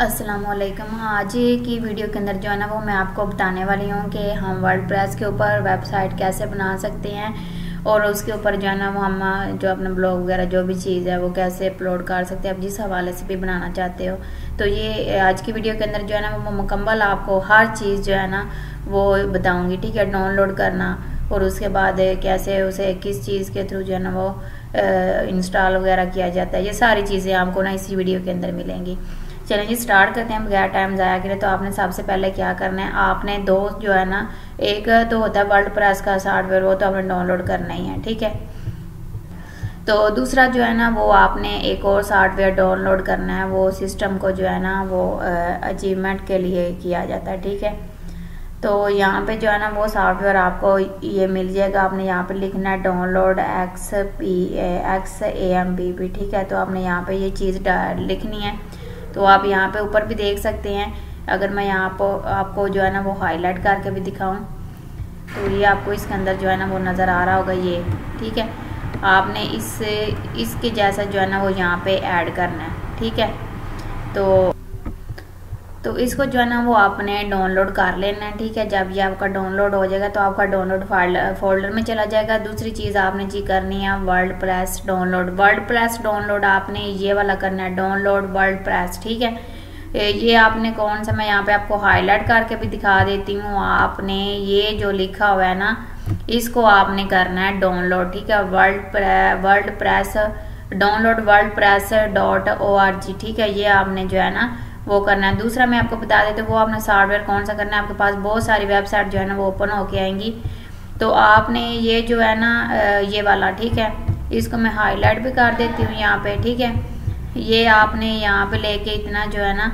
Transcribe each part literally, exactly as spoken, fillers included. अस्सलामुअलैकुम। आज की वीडियो के अंदर जो है ना वो मैं आपको बताने वाली हूँ कि हम वर्डप्रेस के ऊपर वेबसाइट कैसे बना सकते हैं और उसके ऊपर जो है ना वो हम जो अपना ब्लॉग वगैरह जो भी चीज़ है वो कैसे अपलोड कर सकते हैं, आप जिस हवाले से भी बनाना चाहते हो। तो ये आज की वीडियो के अंदर जो है ना वो मुकम्मल आपको हर चीज़ जो है ना वो बताऊँगी, ठीक है। डाउनलोड करना और उसके बाद कैसे उसे किस चीज़ के थ्रू जो है ना वो इंस्टॉल वगैरह किया जाता है, ये सारी चीज़ें आपको ना इसी वीडियो के अंदर मिलेंगी। चलें जी स्टार्ट करते हैं बगैर टाइम ज़ाया करें। तो आपने सबसे पहले क्या करना है, आपने दो जो है ना, एक तो होता है वर्डप्रेस का सॉफ्टवेयर, वो तो आपने डाउनलोड करना ही है, ठीक है। तो दूसरा जो है ना वो आपने एक और सॉफ्टवेयर डाउनलोड करना है, वो सिस्टम को जो है ना वो अचीवमेंट के लिए किया जाता है, ठीक है। तो यहाँ पे जो है ना वो सॉफ्टवेयर आपको ये मिल जाएगा। आपने यहाँ पे लिखना है download X P X A M P P, ठीक है। तो आपने यहाँ पे ये चीज़ लिखनी है। तो आप यहाँ पे ऊपर भी देख सकते हैं, अगर मैं यहाँ पर आपको जो है ना वो हाईलाइट करके भी दिखाऊं तो ये आपको इसके अंदर जो है ना वो नज़र आ रहा होगा ये, ठीक है। आपने इस इसके जैसा जो है ना वो यहाँ पे ऐड करना है, ठीक है। तो तो इसको जो है ना वो आपने डाउनलोड कर लेना है, ठीक है। जब ये आपका डाउनलोड हो जाएगा तो आपका डाउनलोड फोल्डर फोल्डर में चला जाएगा। दूसरी चीज़ आपने जी करनी है वर्डप्रेस डाउनलोड। वर्डप्रेस डाउनलोड आपने ये वाला करना है, डाउनलोड वर्डप्रेस, ठीक है। ये आपने कौन सा, मैं यहाँ पे आपको हाईलाइट करके भी दिखा देती हूँ। आपने ये जो लिखा हुआ है ना इसको आपने करना है डाउनलोड, ठीक है। Word WordPress download WordPress dot O R G, ठीक है। ये आपने जो है ना वो करना है। दूसरा मैं आपको बता देती हूँ वो आपने सॉफ्टवेयर कौन सा करना है। आपके पास बहुत सारी वेबसाइट जो है ना वो ओपन होके आएंगी, तो आपने ये जो है ना ये वाला, ठीक है, इसको मैं हाईलाइट भी कर देती हूँ यहाँ पे, ठीक है। ये आपने यहाँ पे लेके इतना जो है ना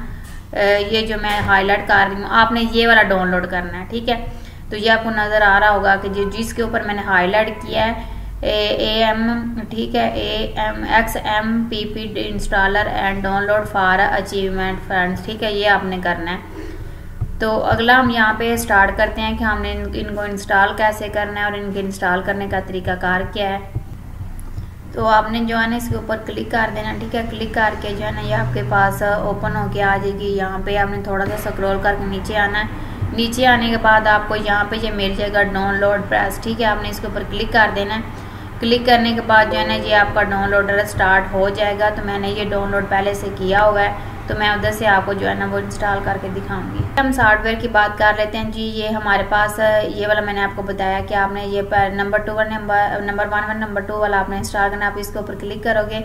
ये जो मैं हाईलाइट कर रही हूँ, आपने ये वाला डाउनलोड करना है, ठीक है। तो ये आपको नज़र आ रहा होगा कि जो जिसके ऊपर मैंने हाईलाइट किया है ए एम, ठीक है, A M X M P P installer and download for achievement friends, ठीक है। ये आपने करना है। तो अगला हम यहाँ पे स्टार्ट करते हैं कि हमने इन, इनको इंस्टॉल कैसे करना है और इनके इंस्टॉल करने का तरीकाकार क्या है। तो आपने जो है ना इसके ऊपर क्लिक कर देना, ठीक है। क्लिक करके जो है ना ये आपके पास ओपन होके आ जाएगी। यहाँ पे आपने थोड़ा सा स्क्रॉल करके नीचे आना है। नीचे आने के बाद आपको यहाँ पे ये मिल जाएगा डाउनलोड प्रेस, ठीक है। आपने इसके ऊपर क्लिक कर देना है। क्लिक करने के बाद जो है ना ये आपका डाउनलोडर स्टार्ट हो जाएगा। तो मैंने ये डाउनलोड पहले से किया हुआ है, तो मैं उधर से आपको जो है ना वो इंस्टॉल करके दिखाऊंगी। हम सॉफ्टवेयर की बात कर लेते हैं जी। ये हमारे पास ये वाला मैंने आपको बताया कि आपने ये नंबर टू वाला number number one one number two वाला आपने इंस्टॉल करना। आप इसके ऊपर क्लिक करोगे,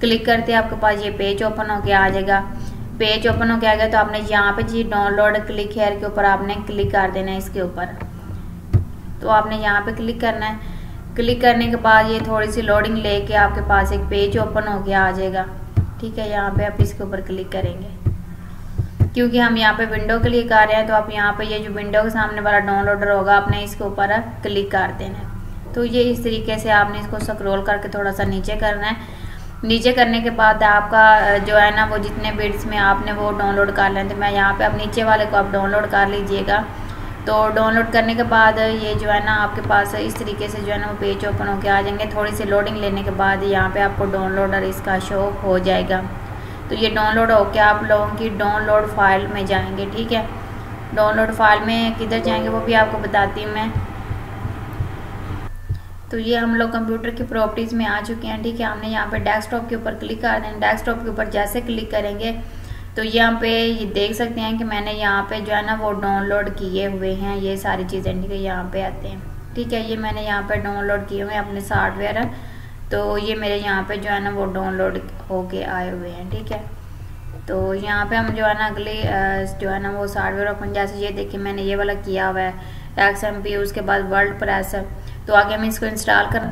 क्लिक करते आपके पास ये पेज ओपन होके आ जाएगा। पेज ओपन होके आ गया तो आपने यहाँ पे जी डाउनलोड क्लिक हेयर के ऊपर आपने क्लिक कर देना है इसके ऊपर। तो आपने यहाँ पे क्लिक करना है। क्लिक करने के बाद ये थोड़ी सी लोडिंग लेके आपके पास एक पेज ओपन हो गया आ जाएगा, ठीक है। यहाँ पे आप इसके ऊपर क्लिक करेंगे, क्योंकि हम यहाँ पे विंडो के लिए कर रहे हैं। तो आप यहाँ पे ये जो विंडो के सामने वाला डाउनलोडर होगा आपने इसके ऊपर क्लिक कर देना है। तो ये इस तरीके से आपने इसको स्क्रॉल करके थोड़ा सा नीचे करना है। नीचे करने के बाद आपका जो है ना वो जितने बिट्स में आपने वो डाउनलोड कर लें। तो मैं यहाँ पे आप नीचे वाले को आप डाउनलोड कर लीजिएगा। तो डाउनलोड करने के बाद ये जो है ना आपके पास इस तरीके से जो है ना वो पेज ओपन होके आ जाएंगे। थोड़ी सी लोडिंग लेने के बाद यहाँ पे आपको डाउनलोडर इसका शो हो जाएगा। तो ये डाउनलोड होके आप लोगों की डाउनलोड फाइल में जाएंगे, ठीक है। डाउनलोड फाइल में किधर जाएंगे वो भी आपको बताती हूँ मैं। तो ये हम लोग कंप्यूटर की प्रॉपर्टीज़ में आ चुके हैं, ठीक है। हमने यहाँ पर डेस्कटॉप के ऊपर क्लिक कर देना। डेस्कटॉप के ऊपर जैसे क्लिक करेंगे तो यहाँ पे ये देख सकते हैं कि मैंने यहाँ पे जो है ना वो डाउनलोड किए हुए हैं ये सारी चीज़ें, ठीक है। यहाँ पे आते हैं, ठीक है। ये मैंने यहाँ पे डाउनलोड किए हुए हैं अपने सॉफ्टवेयर। तो ये मेरे यहाँ पे जो है ना वो डाउनलोड होके आए हुए हैं, ठीक है। तो यहाँ पे हम जो है ना अगले जो है ना वो सॉफ्टवेयर ओपन, जैसे ये देखिए मैंने ये वाला किया हुआ है एक्स एम पी, उसके बाद वर्डप्रेस। तो आगे हम इसको इंस्टॉल कर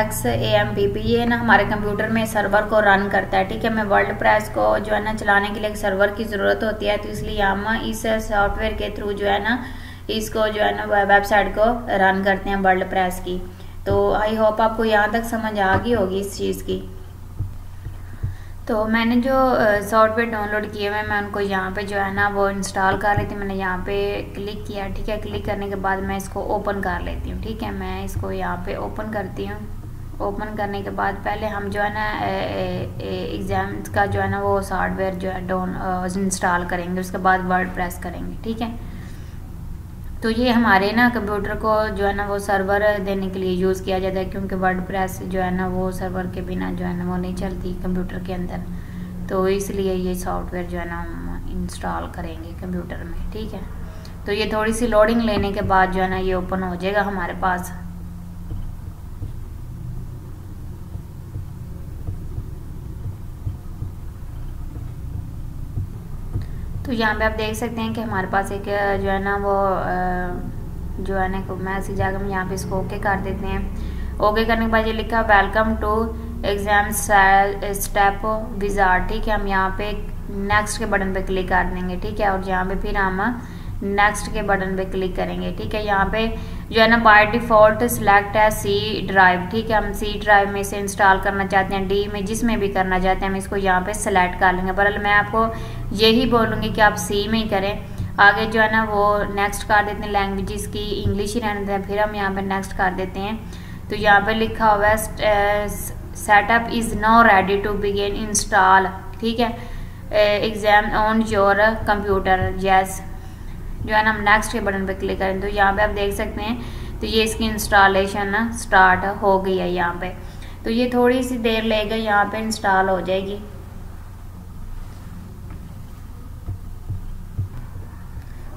X A M P P, ये ना हमारे कंप्यूटर में सर्वर को रन करता है, ठीक है। हमें वर्डप्रेस को जो है ना चलाने के लिए एक सर्वर की ज़रूरत होती है, तो इसलिए हम इस सॉफ्टवेयर के थ्रू जो है ना इसको जो है ना वेबसाइट को रन करते हैं वर्डप्रेस की। तो आई होप आपको यहाँ तक समझ आ गई होगी इस चीज़ की। तो मैंने जो सॉफ्टवेयर डाउनलोड किए हुए मैं उनको यहाँ पे जो है ना वो इंस्टॉल कर रही थी। मैंने यहाँ पे क्लिक किया, ठीक है। क्लिक करने के बाद मैं इसको ओपन कर लेती हूँ, ठीक है। मैं इसको यहाँ पे ओपन करती हूँ ओपन करने के बाद पहले हम जो है ना एग्जाम का जो है ना वो सॉफ्टवेयर जो है डाउन इंस्टॉल करेंगे, उसके बाद वर्ड प्रेस करेंगे, ठीक है। तो ये हमारे ना कंप्यूटर को जो है ना वो सर्वर देने के लिए यूज़ किया जाता है, क्योंकि वर्ड प्रेस जो है ना वो सर्वर के बिना जो है ना वो नहीं चलती कंप्यूटर के अंदर, तो इसलिए ये सॉफ्टवेयर जो है ना हम इंस्टॉल करेंगे कंप्यूटर में, ठीक है। तो ये थोड़ी सी लोडिंग लेने के बाद जो है ना ये ओपन हो जाएगा हमारे पास। तो यहाँ पे आप देख सकते हैं कि हमारे पास एक जो है ना वो जो है ना मैसेज आ गया। हम यहाँ पे इसको ओके कर देते हैं। ओके करने के बाद ये लिखा welcome to exam step wizard, ठीक है। हम यहाँ पे नेक्स्ट के बटन पे क्लिक कर देंगे, ठीक है। और यहाँ पे फिर हम नेक्स्ट के बटन पे क्लिक करेंगे, ठीक है। यहाँ पे जो है ना बाय डिफ़ॉल्ट सिलेक्ट है सी ड्राइव, ठीक है। हम सी ड्राइव में से इंस्टॉल करना चाहते हैं, डी में जिसमें भी करना चाहते हैं हम इसको यहाँ पे सेलेक्ट कर लेंगे। पर मैं आपको यही बोलूँगी कि आप सी में ही करें। आगे जो है ना वो नेक्स्ट कर देते हैं, लैंग्वेजेस की इंग्लिश ही रहने देते हैं, फिर हम यहाँ पर नेक्स्ट कर देते हैं। तो यहाँ पर लिखा हुआ है setup is now ready to begin install, ठीक है, exam on your computer, yes, जो है ना हम नेक्स्ट के बटन पर क्लिक करें। तो यहाँ पे आप देख सकते हैं तो ये इसकी इंस्टॉलेशन स्टार्ट हो गई है यहाँ पे। तो ये थोड़ी सी देर लगेगा, यहाँ पे इंस्टॉल हो जाएगी।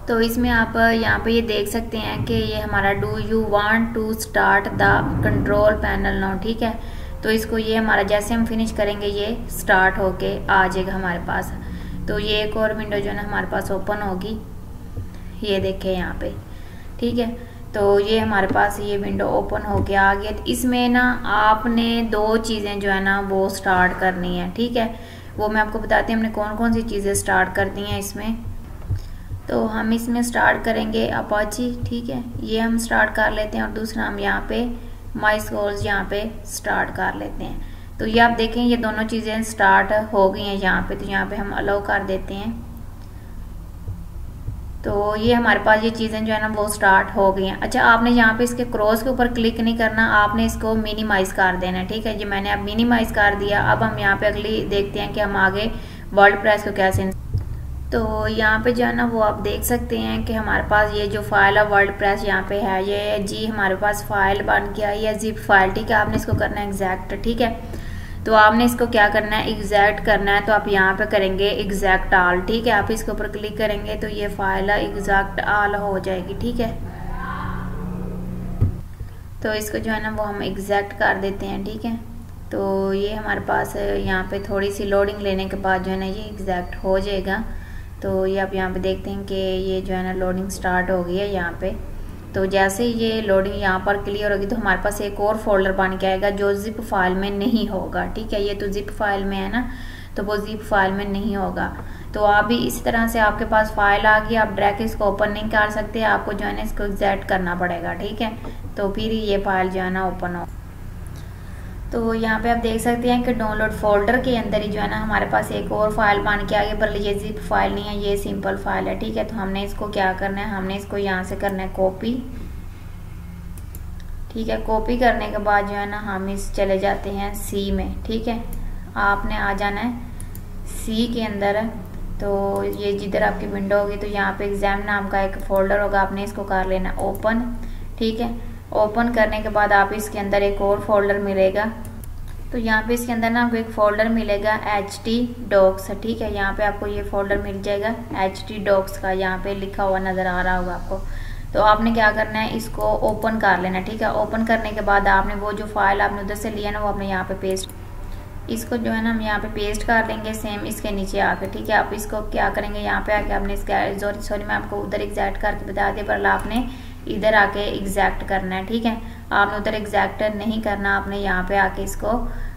तो इसमें आप यहाँ पे ये देख सकते हैं कि ये हमारा do you want to start the control panel now, ठीक है। तो इसको ये हमारा जैसे हम फिनिश करेंगे ये स्टार्ट होके आ जाएगा हमारे पास। तो ये एक और विंडो जो है ना हमारे पास ओपन होगी, ये देखें यहाँ पे, ठीक है। तो ये हमारे पास ये विंडो ओपन हो गया आ गया। इसमें ना आपने दो चीज़ें जो है ना वो स्टार्ट करनी है, ठीक है। वो मैं आपको बताती हूँ हमने कौन कौन सी चीज़ें स्टार्ट करती हैं इसमें। तो हम इसमें स्टार्ट करेंगे अपाची, ठीक है, ये हम स्टार्ट कर लेते हैं। और दूसरा हम यहाँ पे माइस्क्यूएल यहाँ पे स्टार्ट कर लेते हैं। तो ये आप देखें ये दोनों चीज़ें स्टार्ट हो गई हैं यहाँ पर। तो यहाँ पर हम अलाउ कर देते हैं। तो ये हमारे पास ये चीज़ें जो है ना वो स्टार्ट हो गई हैं। अच्छा, आपने यहाँ पे इसके क्रॉस के ऊपर क्लिक नहीं करना, आपने इसको मिनिमाइज़ कर देना है, ठीक है। ये मैंने अब मिनिमाइज़ कर दिया। अब हम यहाँ पे अगली देखते हैं कि हम आगे वर्ड प्रेस को कैसे। तो यहाँ पे जो है ना वो आप देख सकते हैं कि हमारे पास ये जो फाइल है वर्ड प्रेस यहाँ पे है, ये जी हमारे पास फाइल बन के आई है जिप फाइल, ठीक है। आपने इसको करना है एग्जैक्ट, ठीक है। तो आपने इसको क्या करना है एग्जैक्ट करना है। तो आप यहाँ पे करेंगे एग्जैक्ट आल, ठीक है। आप इसके ऊपर क्लिक करेंगे तो ये फाइल एग्जैक्ट आल हो जाएगी, ठीक है। तो इसको जो है ना वो हम एग्जैक्ट कर देते हैं, ठीक है। तो ये हमारे पास यहाँ पे थोड़ी सी लोडिंग लेने के बाद जो है ना ये एग्जैक्ट हो जाएगा। तो ये आप यहाँ पे देखते हैं कि ये जो है ना लोडिंग स्टार्ट हो गई है यहाँ पे। तो जैसे ये लोडिंग यहाँ पर क्लियर होगी तो हमारे पास एक और फोल्डर बन के आएगा जो जिप फाइल में नहीं होगा, ठीक है। ये तो जिप फाइल में है ना, तो वो जिप फाइल में नहीं होगा। तो आप भी इसी तरह से आपके पास फाइल आ गई, आप डायरेक्ट इसको ओपन नहीं कर सकते, आपको जो है ना इसको एग्जैक्ट करना पड़ेगा, ठीक है। तो फिर ये फाइल जो है ना ओपन हो। तो यहाँ पे आप देख सकते हैं कि डाउनलोड फोल्डर के अंदर ही जो है ना हमारे पास एक और फाइल बन के आ गई, पर ये जिप फाइल नहीं है, ये सिंपल फाइल है, ठीक है। तो हमने इसको क्या करना है, हमने इसको यहाँ से करना है कॉपी, ठीक है। कॉपी करने के बाद जो है ना हम इस चले जाते हैं सी में, ठीक है। आपने आ जाना है सी के अंदर। तो ये जिधर आपकी विंडो होगी तो यहाँ पर एग्जाम नाम का एक फोल्डर होगा, आपने इसको कर लेना ओपन, ठीक है। ओपन करने के बाद आप इसके अंदर एक और फोल्डर मिलेगा। तो यहाँ पे इसके अंदर ना आपको एक फोल्डर मिलेगा एच टी डॉक्स, ठीक है। यहाँ पे आपको ये फोल्डर मिल जाएगा एच टी डॉक्स का, यहाँ पे लिखा हुआ नज़र आ रहा होगा आपको। तो आपने क्या करना है इसको ओपन कर लेना, ठीक है। ओपन करने के बाद आपने वो जो फाइल आपने उधर से लिया ना वो आपने यहाँ पे पेस्ट, इसको जो है ना हम यहाँ पे पेस्ट कर लेंगे सेम इसके नीचे आके, ठीक है। आप इसको क्या करेंगे यहाँ पे आके आपने इसके सॉरी मैं आपको उधर एग्जैक्ट करके बता दिया, पर आपने इधर आके एग्जैक्ट करना है, ठीक है। आपने उधर एग्जैक्ट नहीं करना, आपने यहाँ पे आके इसको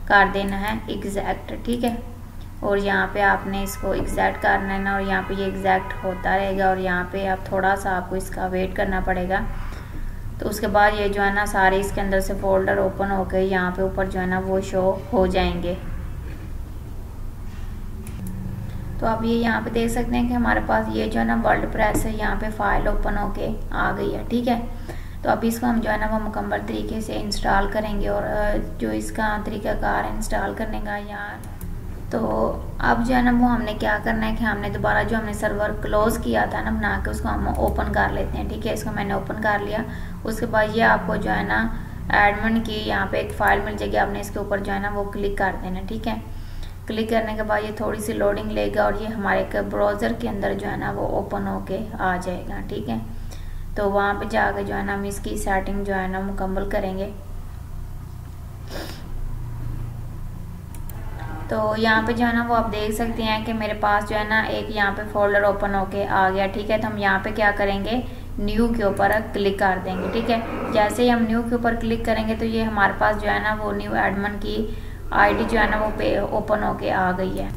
कर देना है एग्जैक्ट, ठीक है। और यहाँ पे आपने इसको एग्जैक्ट करना है ना, और यहाँ पे ये एग्जैक्ट होता रहेगा। और यहाँ पे आप थोड़ा सा आपको इसका वेट करना पड़ेगा। तो उसके बाद ये जो है ना सारे इसके अंदर से फोल्डर ओपन हो गए, यहाँ पे ऊपर जो है ना वो शो हो जाएंगे। तो आप ये यहाँ पे देख सकते हैं कि हमारे पास ये जो है ना वर्ड प्रेस है यहाँ पे फाइल ओपन होके आ गई है, ठीक है। तो अभी इसको हम जो है ना वो मुकम्मल तरीके से इंस्टॉल करेंगे और जो इसका तरीकाकार इंस्टॉल करने का यहाँ। तो अब जो है ना वो हमने क्या करना है कि हमने दोबारा जो हमने सर्वर क्लोज़ किया था ना बना के उसको हम ओपन कर लेते हैं। ठीक है, इसको मैंने ओपन कर लिया। उसके बाद ये आपको जो है ना एडमिन की यहाँ पे एक फ़ाइल मिल जाएगी, आपने इसके ऊपर जो है ना वो क्लिक कर देना। ठीक है, क्लिक करने के बाद ये थोड़ी सी लोडिंग लेगा और ये हमारे एक ब्राउज़र के अंदर जो है ना वो ओपन होके आ जाएगा। ठीक है, तो वहाँ पे जाकर जो है ना हम इसकी सेटिंग जो है ना मुकम्मल करेंगे। तो यहाँ पे जो है ना वो आप देख सकते हैं कि मेरे पास जो है ना एक यहाँ पे फोल्डर ओपन होके आ गया। ठीक है, तो हम यहाँ पे क्या करेंगे, न्यू के ऊपर क्लिक कर देंगे। ठीक है, जैसे ही हम न्यू के ऊपर क्लिक करेंगे तो ये हमारे पास जो है ना वो न्यू एडमिन की आईडी जो है ना वो पे ओपन होके आ गई है।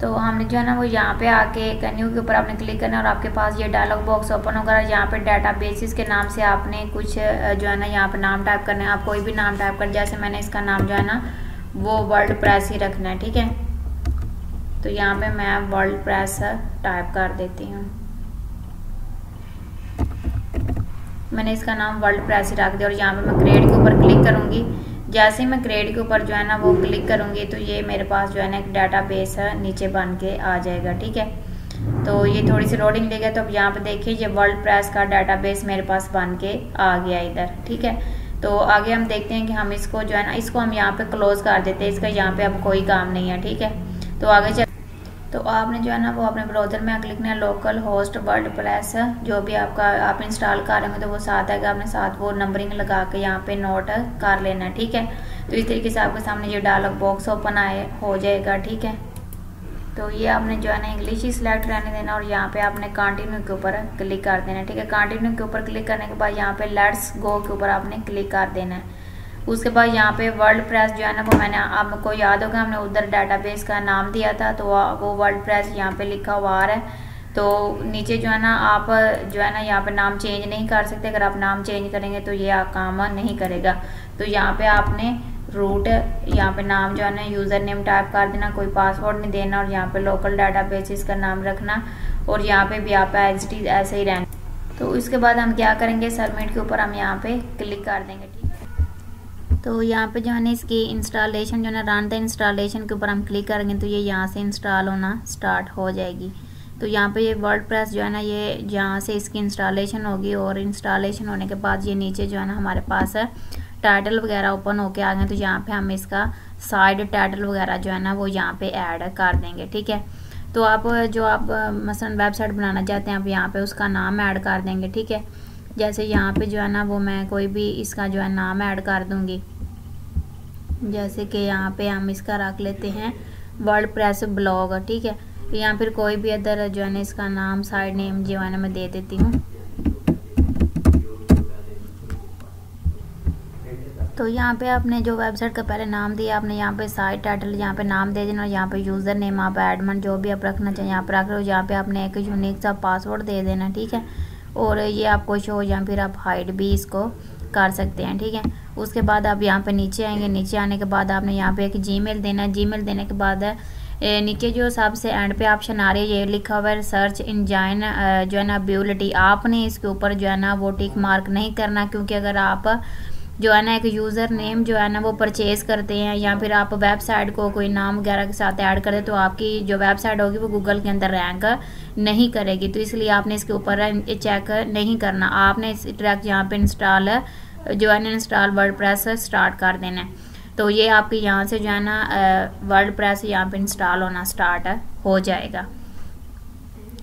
तो हमने जो है ना वो यहाँ पे आके न्यू के ऊपर आपने क्लिक करना और आपके पास ये डायलॉग बॉक्स ओपन होगा। यहाँ पे डाटा बेसिस के नाम से आपने कुछ जो है ना यहाँ पे नाम टाइप करना है। आप कोई भी नाम टाइप कर, जैसे मैंने इसका नाम जो है ना वो वर्ड प्रेस ही रखना है। ठीक है, तो यहाँ पे मैं वर्ड प्रेस टाइप कर देती हूँ। मैंने इसका नाम वर्ल्ड प्रेस ही रख दिया और यहाँ पे मैं क्रिएट के ऊपर क्लिक करूँगी। जैसे ही मैं क्रिएट के ऊपर जो है ना वो क्लिक करूँगी तो ये मेरे पास जो है ना एक डाटा बेस नीचे बन के आ जाएगा। ठीक है, तो ये थोड़ी सी लोडिंग देगा। तो अब यहाँ पे देखिए ये वर्ल्ड प्रेस का डाटा बेस मेरे पास बन के आ गया इधर। ठीक है, तो आगे हम देखते हैं कि हम इसको जो है ना इसको हम यहाँ पर क्लोज़ कर देते हैं, इसका यहाँ पर अब कोई काम नहीं है। ठीक है, तो आगे चल तो आपने जो है ना वो अपने ब्राउज़र में क्लिक करना, लोकल होस्ट वर्ड प्रेस जो भी आपका आप इंस्टॉल कर रहे हो तो वो साथ आएगा, आपने साथ वो नंबरिंग लगा के यहाँ पे नोट कर लेना। ठीक है, तो इस तरीके से आपके सामने ये डायलॉग बॉक्स ओपन आए हो जाएगा। ठीक है, तो ये आपने जो है ना इंग्लिश ही सिलेक्ट रहने देना और यहाँ पे आपने कंटिन्यू के ऊपर क्लिक कर देना। ठीक है, कंटिन्यू के ऊपर क्लिक करने के बाद यहाँ पे लेट्स गो के ऊपर आपने क्लिक कर देना है। उसके बाद यहाँ पे वर्ल्ड प्रेस जो है ना वो मैंने आपको याद होगा हमने उधर डाटाबेस का नाम दिया था तो वो वर्ल्ड प्रेस यहाँ पे लिखा हुआ आ रहा है। तो नीचे जो है ना आप जो है ना यहाँ पे नाम चेंज नहीं कर सकते, अगर आप नाम चेंज करेंगे तो ये काम नहीं करेगा। तो यहाँ पे आपने रूट यहाँ पे नाम जो है ना यूज़र नेम टाइप कर देना, कोई पासवर्ड नहीं देना और यहाँ पे लोकल डाटाबेस इसका नाम रखना और यहाँ पे भी आप एंटिटी ऐसे ही रहना। तो इसके बाद हम क्या करेंगे, सबमिट के ऊपर हम यहाँ पे क्लिक कर देंगे। ठीक, तो यहाँ पे जो है ना इसकी इंस्टॉलेशन जो है ना रन द इंस्टॉलेशन के ऊपर हम क्लिक करेंगे तो ये यह यहाँ से इंस्टॉल होना स्टार्ट हो जाएगी। तो यहाँ पे ये वर्डप्रेस जो है ना ये यह यहाँ से इसकी इंस्टॉलेशन होगी और इंस्टॉलेशन होने के बाद ये नीचे जो है ना हमारे पास टाइटल वगैरह ओपन होके आ गए। तो यहाँ पे हम इसका साइड टाइटल वगैरह जो है ना वो यहाँ पर ऐड कर देंगे। ठीक है, तो आप जो आप मसलन वेबसाइट बनाना चाहते हैं आप यहाँ पर उसका नाम ऐड कर देंगे। ठीक है, जैसे यहाँ पे जो है ना वो मैं कोई भी इसका जो है नाम ऐड कर दूंगी, जैसे कि यहाँ पे हम इसका रख लेते हैं वर्ड प्रेस ब्लॉग। ठीक है, या फिर कोई भी अदर जो है ना इसका नाम साइड नेम जो है ना मैं दे देती हूँ। तो यहाँ पे आपने जो वेबसाइट का पहले नाम दिया आपने यहाँ पे साइड टाइटल यहाँ पे नाम दे देना और यहाँ पे यूज़र नेम आप एडमिन जो भी आप रखना चाहिए यहाँ पर रख लो। यहाँ पे आपने एक यूनिक सा पासवर्ड दे देना। ठीक है, और ये आपको शो या फिर आप हाइड भी इसको कर सकते हैं। ठीक है, उसके बाद आप यहाँ पे नीचे आएंगे, नीचे आने के बाद आपने यहाँ पे एक जीमेल देना है। जीमेल देने के बाद नीचे जो सबसे एंड पे ऑप्शन आ रही है ये लिखा हुआ है सर्च इंजन जो है ना एबिलिटी, आपने इसके ऊपर जो है ना वो टिक मार्क नहीं करना, क्योंकि अगर आप जो है ना एक यूज़र नेम जो है ना वो परचेज़ करते हैं या फिर आप वेबसाइट को कोई नाम वगैरह के साथ ऐड करते हैं तो आपकी जो वेबसाइट होगी वो गूगल के अंदर रैंक नहीं करेगी। तो इसलिए आपने इसके ऊपर चेक नहीं करना, आपने इस ट्रैक यहाँ पे इंस्टॉल जो है ना इंस्टॉल वर्ड प्रेस स्टार्ट कर देना है। तो ये आपके यहाँ से जो है ना वर्ड प्रेस यहाँ पर इंस्टॉल होना स्टार्ट हो जाएगा।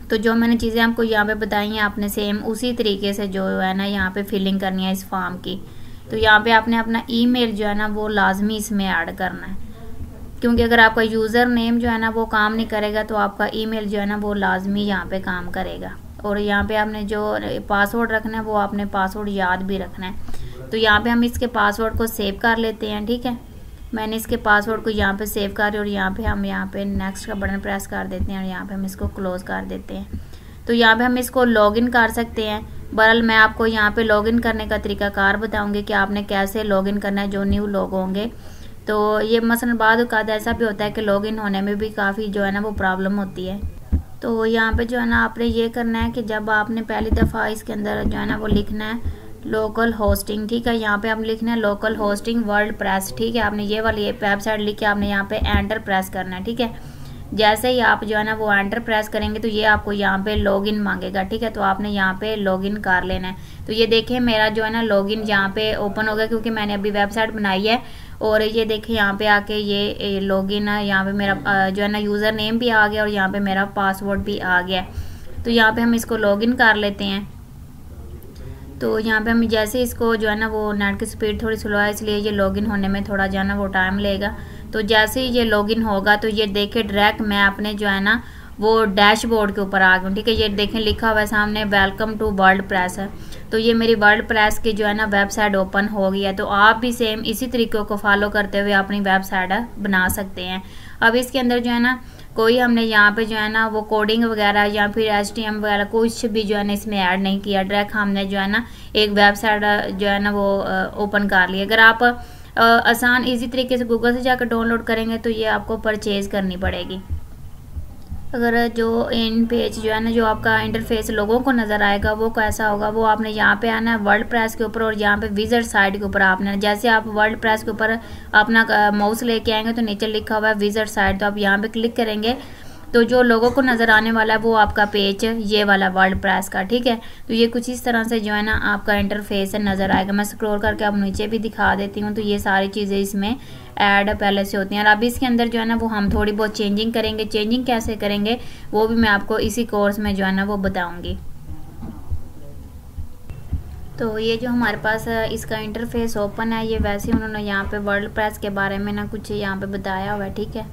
तो जो मैंने चीज़ें आपको यहाँ पर बताई हैं आपने सेम उसी तरीके से जो है ना यहाँ पर फिलिंग करनी है इस फॉर्म की। तो यहाँ पे आपने अपना ईमेल जो है ना वो लाजमी इसमें ऐड करना है, क्योंकि अगर आपका यूज़र नेम जो है ना वो काम नहीं करेगा तो आपका ईमेल जो है ना वो लाजमी यहाँ पे काम करेगा। और यहाँ पे आपने जो पासवर्ड रखना है वो आपने पासवर्ड याद भी रखना है। तो यहाँ पे हम इसके पासवर्ड को सेव कर लेते हैं। ठीक है, मैंने इसके पासवर्ड को यहाँ पर सेव कर दिया और यहाँ पर हम यहाँ पर नेक्स्ट का बटन प्रेस कर देते हैं और यहाँ पर हम इसको क्लोज़ कर देते हैं। तो यहाँ पर हम इसको लॉगिन कर सकते हैं। बहरहाल मैं आपको यहाँ पे लॉगिन करने का तरीकाकार बताऊंगी कि आपने कैसे लॉगिन करना है जो न्यू लोग होंगे। तो ये मसलन बाद औकात ऐसा भी होता है कि लॉगिन होने में भी काफ़ी जो है ना वो प्रॉब्लम होती है। तो यहाँ पे जो है ना आपने ये करना है कि जब आपने पहली दफ़ा इसके अंदर जो है ना वो लिखना है लोकल होस्टिंग। ठीक है, यहाँ पे हम लिखना है लोकल होस्टिंग वर्ल्ड प्रेस। ठीक है, आपने ये वाली वेबसाइट लिख के आपने यहाँ पे एंटर प्रेस करना है। ठीक है, जैसे ही आप जो है ना वो एंटर प्रेस करेंगे तो ये आपको यहाँ पे लॉगिन मांगेगा। ठीक है, तो आपने यहाँ पे लॉगिन कर लेना है। तो ये देखिए मेरा जो है ना लॉगिन यहाँ पे ओपन हो गया, क्योंकि मैंने अभी वेबसाइट बनाई है। और ये देखिए यहाँ पे आके ये लॉगिन है, यहाँ पे मेरा जो है ना यूज़र नेम भी आ गया और यहाँ पे मेरा पासवर्ड भी आ गया। तो यहाँ पे हम इसको लॉगिन कर लेते हैं। तो यहाँ पे हम जैसे इसको जो है ना वो नेट की स्पीड थोड़ी स्लो है, इसलिए ये लॉगिन होने में थोड़ा जो है ना वो टाइम लेगा। तो जैसे ही ये लॉगिन होगा तो ये देखें डायरेक्ट मैं अपने जो है ना वो डैशबोर्ड के ऊपर आ गई। ठीक है, ये देखें लिखा हुआ है सामने वेलकम टू वर्डप्रेस है। तो ये मेरी वर्डप्रेस की जो है ना वेबसाइट ओपन हो गई है। तो आप भी सेम इसी तरीक़ों को फॉलो करते हुए अपनी वेबसाइट बना सकते हैं। अब इसके अंदर जो है ना कोई हमने यहाँ पे जो है ना वो कोडिंग वगैरह या फिर एच टी एम वगैरह कुछ भी जो है ना इसमें ऐड नहीं किया। डायरेक्ट हमने जो है ना एक वेबसाइट जो है ना वो ओपन कर ली। अगर आप आसान इजी तरीके से गूगल से जाकर डाउनलोड करेंगे तो ये आपको परचेज़ करनी पड़ेगी। अगर जो इन पेज जो है ना जो आपका इंटरफेस लोगों को नज़र आएगा वो कैसा होगा, वो आपने यहाँ पे आना है वर्डप्रेस के ऊपर और यहाँ पे विजिट साइट के ऊपर आपने जैसे आप वर्डप्रेस के ऊपर अपना माउस लेके आएंगे तो नीचे लिखा हुआ है विजिट साइट। तो आप यहाँ पे क्लिक करेंगे तो जो लोगों को नज़र आने वाला है वो आपका पेज ये वाला वर्डप्रेस का। ठीक है, तो ये कुछ इस तरह से जो है ना आपका इंटरफेस नज़र आएगा। मैं स्क्रॉल करके आप नीचे भी दिखा देती हूँ। तो ये सारी चीज़ें इसमें ऐड पहले से होती हैं और अभी इसके अंदर जो है ना वो हम थोड़ी बहुत चेंजिंग करेंगे। चेंजिंग कैसे करेंगे वो भी मैं आपको इसी कोर्स में जो है ना वो बताऊँगी। तो ये जो हमारे पास इसका इंटरफेस ओपन है ये वैसे उन्होंने यहाँ पर वर्डप्रेस के बारे में ना कुछ यहाँ पर बताया हुआ है। ठीक है,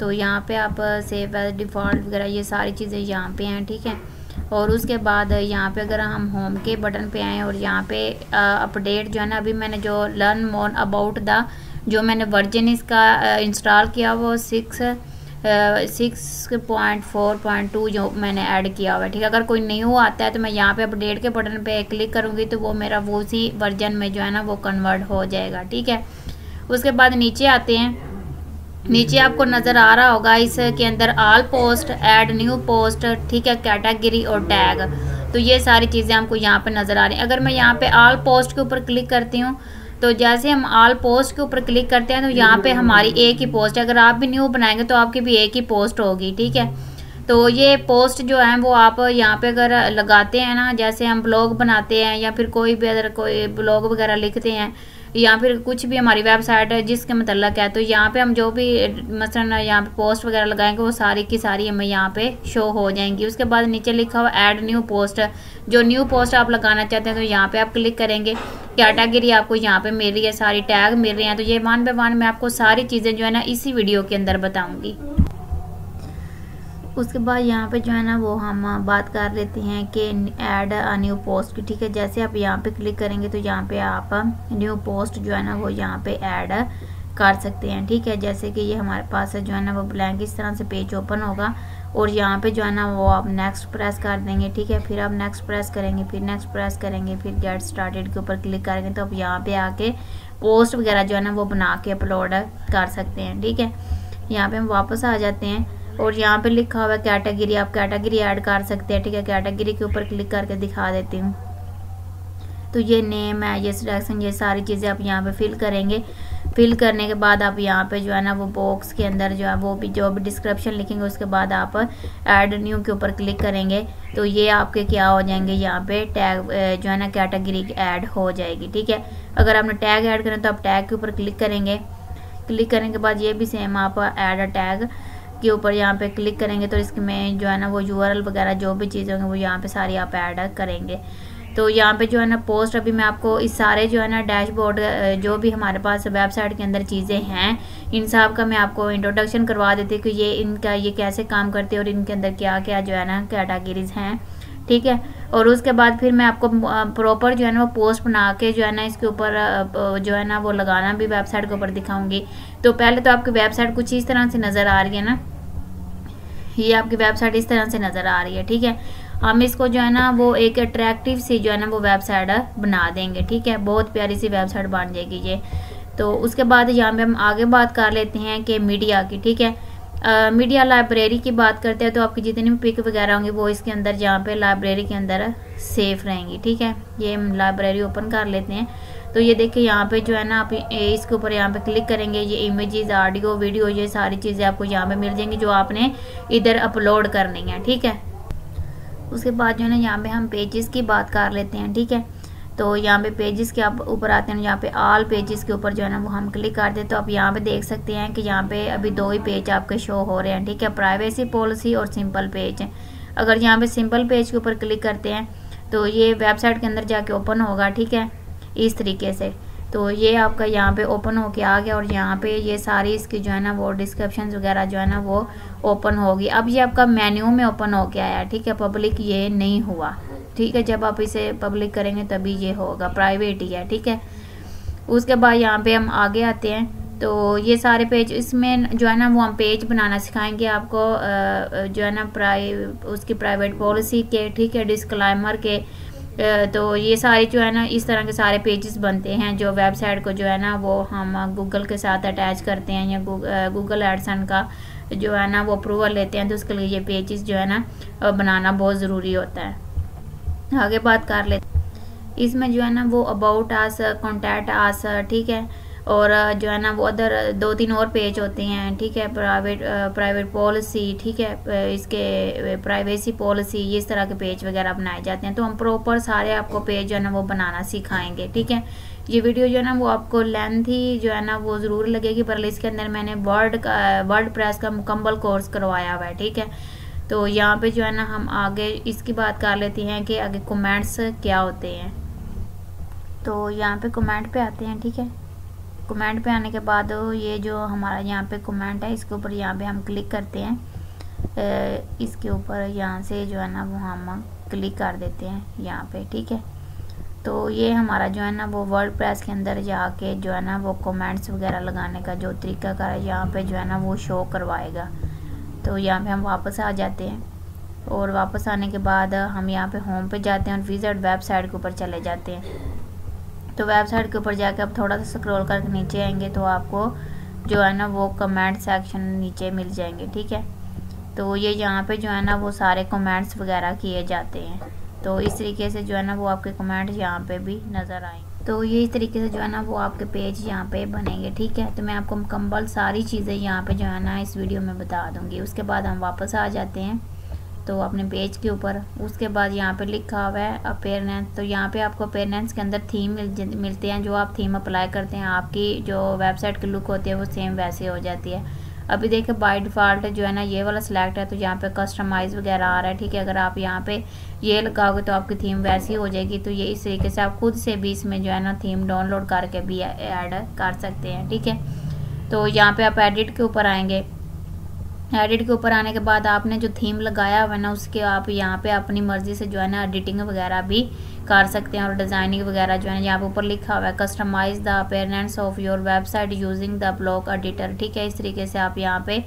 तो यहाँ पे आप सेव एज डिफ़ॉल्ट वगैरह ये सारी चीज़ें यहाँ पे हैं। ठीक है, और उसके बाद यहाँ पे अगर हम होम के बटन पे आएँ और यहाँ पे अपडेट जो है ना अभी मैंने जो लर्न मोर अबाउट द जो मैंने वर्जन इसका इंस्टॉल किया वो six six point four point two जो मैंने ऐड किया हुआ है। ठीक है, अगर कोई न्यू आता है तो मैं यहाँ पे अपडेट के बटन पे क्लिक करूँगी तो वो मेरा वो उसी वर्जन में जो है ना वो कन्वर्ट हो जाएगा। ठीक है, उसके बाद नीचे आते हैं। नीचे आपको नज़र आ रहा होगा इसके अंदर all post, add new post, ठीक है, कैटेगरी और टैग। तो ये सारी चीज़ें हमको यहाँ पे नज़र आ रही हैं। अगर मैं यहाँ पे ऑल पोस्ट के ऊपर क्लिक करती हूँ तो जैसे हम ऑल पोस्ट के ऊपर क्लिक करते हैं तो यहाँ पे हमारी एक ही पोस्ट है। अगर आप भी न्यू बनाएंगे तो आपकी भी एक ही पोस्ट होगी। ठीक है, तो ये पोस्ट जो है वो आप यहाँ पे अगर लगाते हैं ना, जैसे हम ब्लॉग बनाते हैं या फिर कोई भी अगर कोई ब्लॉग वगैरह लिखते हैं या फिर कुछ भी हमारी वेबसाइट है जिसके मतलब क्या है, तो यहाँ पे हम जो भी मसलन यहाँ पे पोस्ट वगैरह लगाएंगे वो सारी की सारी हमें यहाँ पे शो हो जाएंगी। उसके बाद नीचे लिखा हुआ ऐड न्यू पोस्ट, जो न्यू पोस्ट आप लगाना चाहते हैं तो यहाँ पे आप क्लिक करेंगे। कैटेगरी आपको यहाँ पे मिल रही है, सारी टैग मिल रहे हैं। तो ये वन बाय वन मैं आपको सारी चीज़ें जो है ना इसी वीडियो के अंदर बताऊँगी। उसके बाद यहाँ पे जो है ना वो हम बात कर लेते हैं कि ऐड न्यू पोस्ट की। ठीक है, जैसे आप यहाँ पे क्लिक करेंगे तो यहाँ पे आप न्यू पोस्ट जो है ना वो यहाँ पे ऐड कर सकते हैं। ठीक है, जैसे कि ये हमारे पास जो है ना वो ब्लैंक इस तरह से पेज ओपन होगा और यहाँ पे जो है ना वो आप नेक्स्ट प्रेस कर देंगे। ठीक है, फिर आप नेक्स्ट प्रेस करेंगे, फिर नेक्स्ट प्रेस करेंगे, फिर गेट स्टार्टेड के ऊपर क्लिक करेंगे तो आप यहाँ पे आके पोस्ट वगैरह जो है ना वो बना के अपलोड कर सकते हैं। ठीक है, यहाँ पे हम वापस आ जाते हैं और यहाँ पे लिखा हुआ है कैटेगरी, आप कैटेगरी ऐड कर सकते हैं। ठीक है, कैटेगरी के ऊपर क्लिक करके दिखा देती हूँ। तो ये नेम है, ये सिलेक्शन, ये सारी चीज़ें आप यहाँ पे फिल करेंगे। फिल करने के बाद आप यहाँ पे जो है ना वो बॉक्स के अंदर जो है वो भी जो भी डिस्क्रिप्शन लिखेंगे उसके बाद आप ऐड न्यू के ऊपर क्लिक करेंगे तो ये आपके क्या हो जाएंगे यहाँ पे टैग जो है ना कैटेगरी ऐड हो जाएगी। ठीक है, अगर आपने टैग ऐड करें तो आप टैग के ऊपर क्लिक करेंगे। क्लिक करने के बाद ये भी सेम आप ऐड टैग के ऊपर यहाँ पे क्लिक करेंगे तो इसमें जो है ना वो यूआरएल वगैरह जो भी चीज़ें होंगी वो यहाँ पे सारी आप ऐड करेंगे। तो यहाँ पे जो है ना पोस्ट अभी मैं आपको इस सारे जो है ना डैशबोर्ड जो भी हमारे पास वेबसाइट के अंदर चीज़ें हैं इन सब का मैं आपको इंट्रोडक्शन करवा देती हूँ कि ये इनका ये कैसे काम करती है और इनके अंदर क्या क्या जो है ना कैटेगरीज हैं। ठीक है, और उसके बाद फिर मैं आपको प्रॉपर जो है ना वो पोस्ट बना के जो है ना इसके ऊपर जो है ना वो लगाना भी वेबसाइट के ऊपर दिखाऊंगी। तो पहले तो आपकी वेबसाइट कुछ इस तरह से नज़र आ रही है ना, ये आपकी वेबसाइट इस तरह से नज़र आ रही है। ठीक है, हम इसको जो है ना वो एक अट्रैक्टिव सी जो है ना वो वेबसाइट बना देंगे। ठीक है, बहुत प्यारी सी वेबसाइट बन जाएगी ये। तो उसके बाद यहाँ पे हम आगे बात कर लेते हैं कि मीडिया की। ठीक है, मीडिया लाइब्रेरी की बात करते हैं तो आपकी जितनी भी पिक वगैरह होंगी वो इसके अंदर यहाँ पे लाइब्रेरी के अंदर सेफ रहेंगी। ठीक है, ये हम लाइब्रेरी ओपन कर लेते हैं। तो ये देखिए यहाँ पे जो है ना आप इसके ऊपर यहाँ पे क्लिक करेंगे, ये इमेजेस, ऑडियो, वीडियो, ये सारी चीज़ें आपको यहाँ पे मिल जाएंगी जो आपने इधर अपलोड करनी है। ठीक है, उसके बाद जो है ना यहाँ पे हम पेजेस की बात कर लेते हैं। ठीक है, तो यहाँ पे पेजेस के आप ऊपर आते हैं, यहाँ पे ऑल पेजेस के ऊपर जो है ना वो हम क्लिक करते हैं। तो आप यहाँ पे देख सकते हैं कि यहाँ पे अभी दो ही पेज आपके शो हो रहे हैं। ठीक है, प्राइवेसी पॉलिसी और सिंपल पेज। अगर यहाँ पे सिंपल पेज के ऊपर क्लिक करते हैं तो ये वेबसाइट के अंदर जाके ओपन होगा। ठीक है, इस तरीके से। तो ये आपका यहाँ पे ओपन होके आ गया और यहाँ पे ये सारी इसकी जो है ना वो डिस्क्रिप्शन वगैरह जो है ना वो ओपन होगी। अब ये आपका मेन्यू में ओपन होके आया। ठीक है, पब्लिक ये नहीं हुआ। ठीक है, जब आप इसे पब्लिक करेंगे तभी ये होगा, प्राइवेट ही है। ठीक है, उसके बाद यहाँ पे हम आगे आते हैं। तो ये सारे पेज, इसमें जो है ना वो हम पेज बनाना सिखाएंगे आपको, जो है ना प्राइ उसकी प्राइवेट पॉलिसी के, ठीक है, डिस्क्लेमर के। तो ये सारे जो है ना इस तरह के सारे पेजेस बनते हैं जो वेबसाइट को जो है ना वो हम गूगल के साथ अटैच करते हैं या गूगल एडसन का जो है ना वो अप्रूवल लेते हैं। तो उसके लिए ये पेजेस जो है ना बनाना बहुत ज़रूरी होता है। आगे बात कर लेते हैं, इसमें जो है ना वो अबाउट आस, कॉन्टैक्ट आस, ठीक है, और जो है ना वो अदर दो तीन और पेज होते हैं। ठीक है, प्राइवेट प्राइवेट पॉलिसी, ठीक है, इसके प्राइवेसी पॉलिसी, ये इस तरह के पेज वगैरह बनाए जाते हैं। तो हम प्रॉपर सारे आपको पेज जो है ना वो बनाना सिखाएंगे। ठीक है, ये वीडियो जो है ना वो आपको लेंथ ही जो है ना वो ज़रूर लगेगी, पर इसके अंदर मैंने वर्ड का वर्ड प्रेस का मुकम्मल कोर्स करवाया हुआ है। ठीक है, तो यहाँ पर जो है ना हम आगे इसकी बात कर लेते हैं कि आगे कमेंट्स क्या होते हैं। तो यहाँ पर कमेंट पर आते हैं। ठीक है, कमेंट पे आने के बाद ये जो हमारा यहाँ पे कमेंट है इसके ऊपर यहाँ पे हम क्लिक करते हैं। इसके ऊपर यहाँ से जो है ना वो हम क्लिक कर देते हैं यहाँ पे। ठीक है, तो ये हमारा जो है ना वो वर्डप्रेस के अंदर जाके जो है ना वो कमेंट्स वगैरह लगाने का जो तरीका का है यहाँ पे जो है ना वो शो करवाएगा। तो यहाँ पे हम वापस आ जाते हैं और वापस आने के बाद हम यहाँ पर होम पे जाते हैं और विजिट वेबसाइट के ऊपर चले जाते हैं। तो वेबसाइट के ऊपर जाके आप थोड़ा सा स्क्रॉल करके नीचे आएंगे तो आपको जो है ना वो कमेंट सेक्शन नीचे मिल जाएंगे। ठीक है, तो ये यहाँ पे जो है ना वो सारे कमेंट्स वगैरह किए जाते हैं। तो इस तरीके से जो है ना वो आपके कमेंट यहाँ पे भी नज़र आएंगे। तो ये इस तरीके से जो है ना वो आपके पेज यहाँ पे बनेंगे। ठीक है, तो मैं आपको मुकम्मल सारी चीज़ें यहाँ पर जो है ना इस वीडियो में बता दूँगी। उसके बाद हम वापस आ जाते हैं तो अपने पेज के ऊपर, उसके बाद यहाँ पे लिखा हुआ है अपेयरेंस। तो यहाँ पे आपको अपेयरेंस के अंदर थीम मिल मिलते हैं। जो आप थीम अप्लाई करते हैं आपकी जो वेबसाइट की लुक होती है वो सेम वैसे हो जाती है। अभी देखिए बाय डिफ़ॉल्ट जो है ना ये वाला सिलेक्ट है, तो यहाँ पे कस्टमाइज़ वगैरह आ रहा है। ठीक है, अगर आप यहाँ पे ये लगाओगे तो आपकी थीम वैसी हो जाएगी। तो ये इस तरीके से आप खुद से भी इसमें जो है ना थीम डाउनलोड करके भी ऐड कर सकते हैं। ठीक है, तो यहाँ पर आप एडिट के ऊपर आएँगे। एडिट के ऊपर आने के बाद आपने जो थीम लगाया हुआ है ना उसके आप यहाँ पे अपनी मर्ज़ी से जो है ना एडिटिंग वगैरह भी कर सकते हैं और डिज़ाइनिंग वगैरह जो है यहाँ पे ऊपर लिखा हुआ है customize the appearance of your website using the block editor. ठीक है, इस तरीके से आप यहाँ पे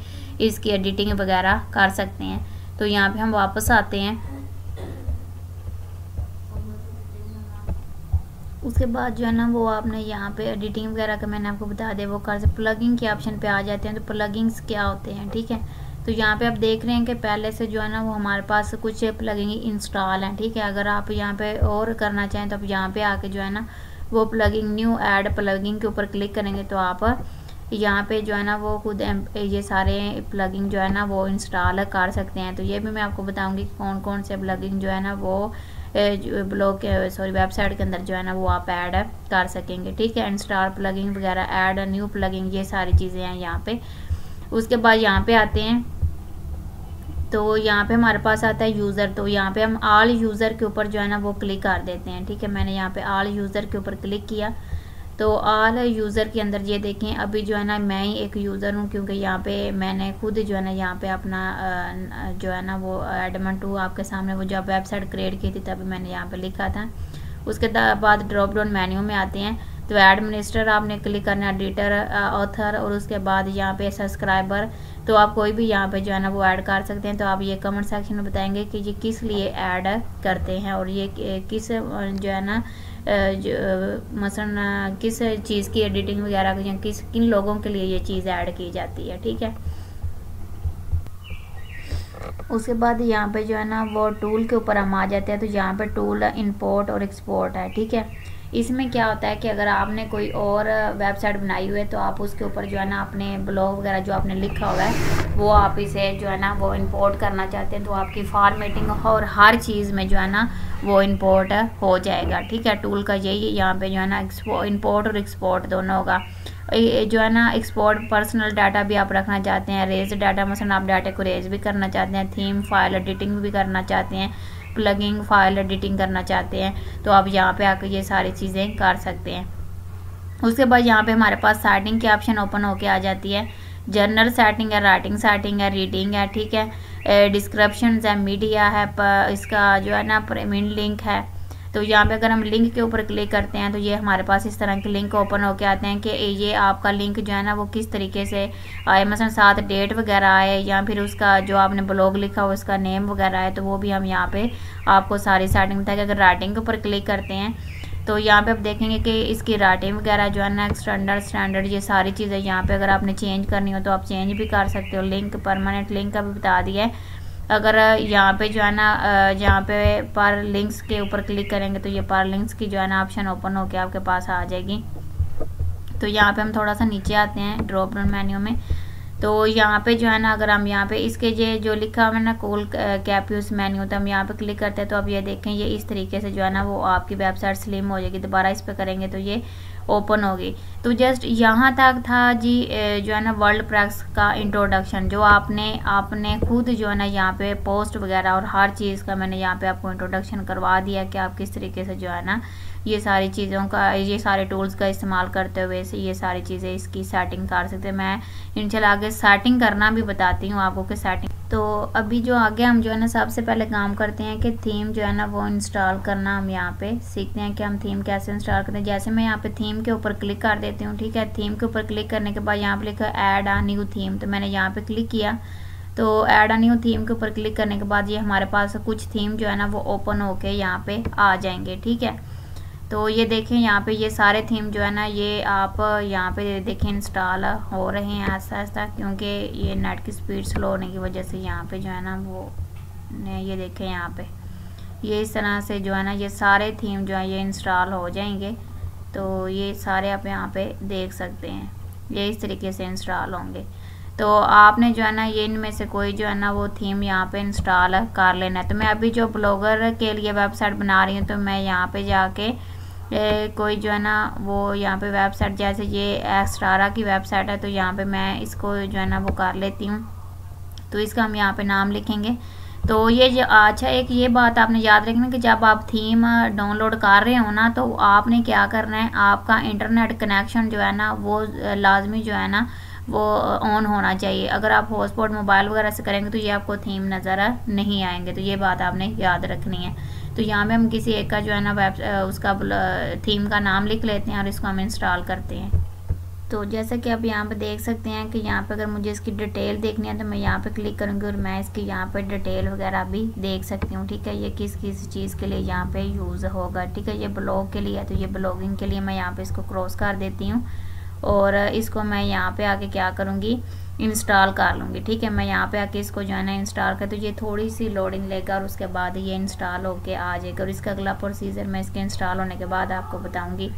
इसकी एडिटिंग वगैरह कर सकते हैं। तो यहाँ पर हम वापस आते हैं। उसके बाद जो है ना वो आपने यहाँ पे एडिटिंग वगैरह का मैंने आपको बता दिया, वो कर सकते। प्लगिंग के ऑप्शन पे आ जाते हैं। तो प्लगिंग्स क्या होते हैं? ठीक है, तो यहाँ पे आप देख रहे हैं कि पहले से जो है ना वो हमारे पास कुछ प्लगिंग इंस्टॉल हैं। ठीक है, अगर आप यहाँ पे और करना चाहें तो आप यहाँ पे आके जो है ना वो प्लगिंग न्यू ऐड प्लगिंग के ऊपर क्लिक करेंगे तो आप यहाँ पे जो है ना वो खुद ये सारे प्लगिंग जो है ना वो इंस्टॉल कर सकते हैं। तो ये भी मैं आपको बताऊँगी कौन कौन से प्लगिंग जो है ना वो ब्लॉग सॉरी वेबसाइट के अंदर जो है ना वो आप ऐड कर सकेंगे। ठीक है, इंस्टॉल प्लगिंग वगैरह, ऐड न्यू प्लगिंग, ये सारी चीज़ें हैं यहाँ पे। उसके बाद यहाँ पे आते हैं तो यहाँ पे हमारे पास आता है यूज़र। तो यहाँ पे हम ऑल यूज़र के ऊपर जो है ना वो क्लिक कर देते हैं। ठीक है, मैंने यहाँ पे ऑल यूज़र के ऊपर क्लिक किया तो ऑल यूज़र के अंदर ये देखें अभी जो है ना मैं ही एक यूज़र हूँ क्योंकि यहाँ पे मैंने खुद जो है ना यहाँ पे अपना जो है ना वो एडमिन टू आपके सामने वो जो वेबसाइट क्रिएट की थी तभी मैंने यहाँ पे लिखा था। उसके बाद ड्रॉप डाउन मेन्यू में आते हैं तो एडमिनिस्ट्रेटर आपने क्लिक करना, एडिटर, ऑथर और उसके बाद यहाँ पे सब्सक्राइबर। तो आप कोई भी यहाँ पे जो है ना वो ऐड कर सकते हैं। तो आप ये कमेंट सेक्शन में बताएंगे कि ये किस लिए ऐड करते हैं और ये किस जो है ना मसलन किस चीज़ की एडिटिंग वगैरह या किस किन लोगों के लिए ये चीज़ ऐड की जाती है। ठीक है, उसके बाद यहाँ पे जो है ना वो टूल के ऊपर हम आ जाते हैं। तो यहाँ पे टूल इंपोर्ट और एक्सपोर्ट है, ठीक है। इसमें क्या होता है कि अगर आपने कोई और वेबसाइट बनाई हुई है तो आप उसके ऊपर जो है ना अपने ब्लॉग वगैरह जो आपने लिखा हुआ है वो आप इसे जो है ना वो इंपोर्ट करना चाहते हैं, तो आपकी फॉर्मेटिंग और हर चीज़ में जो है ना वो इंपोर्ट हो जाएगा, ठीक है। टूल का यही यहाँ पे जो है ना इंपोर्ट और एक्सपोर्ट दोनों होगा। जो है ना एक्सपोर्ट पर्सनल डाटा भी आप रखना चाहते हैं, रेज डाटा मसलन आप डाटा को रेज भी करना चाहते हैं, थीम फाइल एडिटिंग भी करना चाहते हैं, प्लगिंग फाइल एडिटिंग करना चाहते हैं, तो आप यहाँ पे आकर ये सारी चीज़ें कर सकते हैं। उसके बाद यहाँ पे हमारे पास सेटिंग के ऑप्शन ओपन होके आ जाती है। जनरल सेटिंग है, राइटिंग सेटिंग है, रीडिंग है, ठीक है, डिस्क्रिप्शन है, मीडिया है, इसका जो है ना पेमेंट लिंक है। तो यहाँ पे अगर हम लिंक के ऊपर क्लिक करते हैं तो ये हमारे पास इस तरह के लिंक ओपन होके आते हैं कि ये आपका लिंक जो है ना वो किस तरीके से आए, मसलन साथ डेट वगैरह आए या फिर उसका जो आपने ब्लॉग लिखा हो उसका नेम वगैरह आए, तो वो भी हम यहाँ पे आपको सारी सेटिंग बताएंगे। अगर राइटिंग के ऊपर क्लिक करते हैं तो यहाँ पे आप देखेंगे कि इसकी राइटिंग वगैरह जो है ना स्टैंडर्ड स्टैंडर्ड ये सारी चीज़ें यहाँ पे अगर आपने चेंज करनी हो तो आप चेंज भी कर सकते हो। लिंक परमानेंट लिंक का भी बता दिया है। अगर यहाँ पे जो है ना यहाँ पे पर लिंक्स के ऊपर क्लिक करेंगे तो ये पर लिंक्स की जो है ना ऑप्शन ओपन होके आपके पास आ जाएगी। तो यहाँ पे हम थोड़ा सा नीचे आते हैं ड्रॉप डाउन मेन्यू में, तो यहाँ पे जो है ना अगर हम यहाँ पे इसके ये जो लिखा हुआ है ना कूल कैप्यूस मेन्यू, तो हम यहाँ पे क्लिक करते हैं तो अब ये देखें ये इस तरीके से जो है ना वो आपकी वेबसाइट स्लिम हो जाएगी। दोबारा इस पर करेंगे तो ये ओपन हो गई। तो जस्ट यहाँ तक था जी जो है ना वर्डप्रेस का इंट्रोडक्शन, जो आपने आपने खुद जो है ना यहाँ पे पोस्ट वगैरह और हर चीज़ का मैंने यहाँ पे आपको इंट्रोडक्शन करवा दिया कि आप किस तरीके से जो है ना ये सारी चीज़ों का ये सारे टूल्स का इस्तेमाल करते हुए ये सारी चीज़ें इसकी सेटिंग कर सकते हैं। मैं इंशाल्लाह आगे सेटिंग करना भी बताती हूँ आपको कि सेटिंग। तो अभी जो आगे हम जो है ना सबसे पहले काम करते हैं कि थीम जो है ना वो इंस्टॉल करना हम यहाँ पे सीखते हैं कि हम थीम कैसे इंस्टॉल करते हैं। जैसे मैं यहाँ पे थीम के ऊपर क्लिक कर देती हूँ, ठीक है। थीम के ऊपर क्लिक करने के बाद यहाँ पे लिखा ऐड अ न्यू थीम, तो मैंने यहाँ पे क्लिक किया। तो ऐड अ न्यू थीम के ऊपर क्लिक करने के बाद ये हमारे पास कुछ थीम जो है ना वो ओपन होके यहाँ पे आ जाएंगे, ठीक है। तो ये देखें यहाँ पे ये सारे थीम जो है ना ये आप यहाँ पे देखें इंस्टॉल हो रहे हैं आस्ता आस्ता, क्योंकि ये नेट की स्पीड स्लो होने की वजह से यहाँ पे जो है ना वो ये देखें यहाँ पे ये इस तरह से जो है ना ये सारे थीम जो है ये इंस्टॉल हो जाएंगे। तो ये सारे आप यहाँ पे देख सकते हैं ये इस तरीके से इंस्टॉल होंगे। तो आपने जो है ना ये इनमें से कोई जो है ना वो थीम यहाँ पे इंस्टॉल कर लेना है। तो मैं अभी जो ब्लॉगर के लिए वेबसाइट बना रही हूँ तो मैं यहाँ पे जाके कोई जो है ना वो यहाँ पे वेबसाइट, जैसे ये एक्सट्रा की वेबसाइट है तो यहाँ पे मैं इसको जो है ना वो कर लेती हूँ। तो इसका हम यहाँ पे नाम लिखेंगे। तो ये अच्छा एक ये बात आपने याद रखना कि जब आप थीम डाउनलोड कर रहे हो ना तो आपने क्या करना है, आपका इंटरनेट कनेक्शन जो है ना वो लाजमी जो है ना वो ऑन होना चाहिए। अगर आप हॉटस्पॉट मोबाइल वगैरह से करेंगे तो ये आपको थीम नज़र नहीं आएंगे, तो ये बात आपने याद रखनी है। तो यहाँ पे हम किसी एक का जो है ना वेब उसका थीम का नाम लिख लेते हैं और इसको हम इंस्टॉल करते हैं। तो जैसा कि आप यहाँ पे देख सकते हैं कि यहाँ पे अगर मुझे इसकी डिटेल देखनी है तो मैं यहाँ पे क्लिक करूँगी और मैं इसकी यहाँ पे डिटेल वगैरह भी देख सकती हूँ, ठीक है। ये किस किस चीज़ के लिए यहाँ पे यूज़ होगा, ठीक है। ये ब्लॉग के लिए है तो ये ब्लॉगिंग के लिए मैं यहाँ पर इसको क्रॉस कर देती हूँ और इसको मैं यहाँ पे आके क्या करूँगी इंस्टॉल कर लूँगी, ठीक है। मैं यहाँ पे आके इसको जो है ना इंस्टॉल कर, तो ये थोड़ी सी लोडिंग लेगा और उसके बाद ये इंस्टॉल होके आ जाएगा। और इसका अगला प्रोसीजर मैं इसके इंस्टॉल होने के बाद आपको बताऊँगी।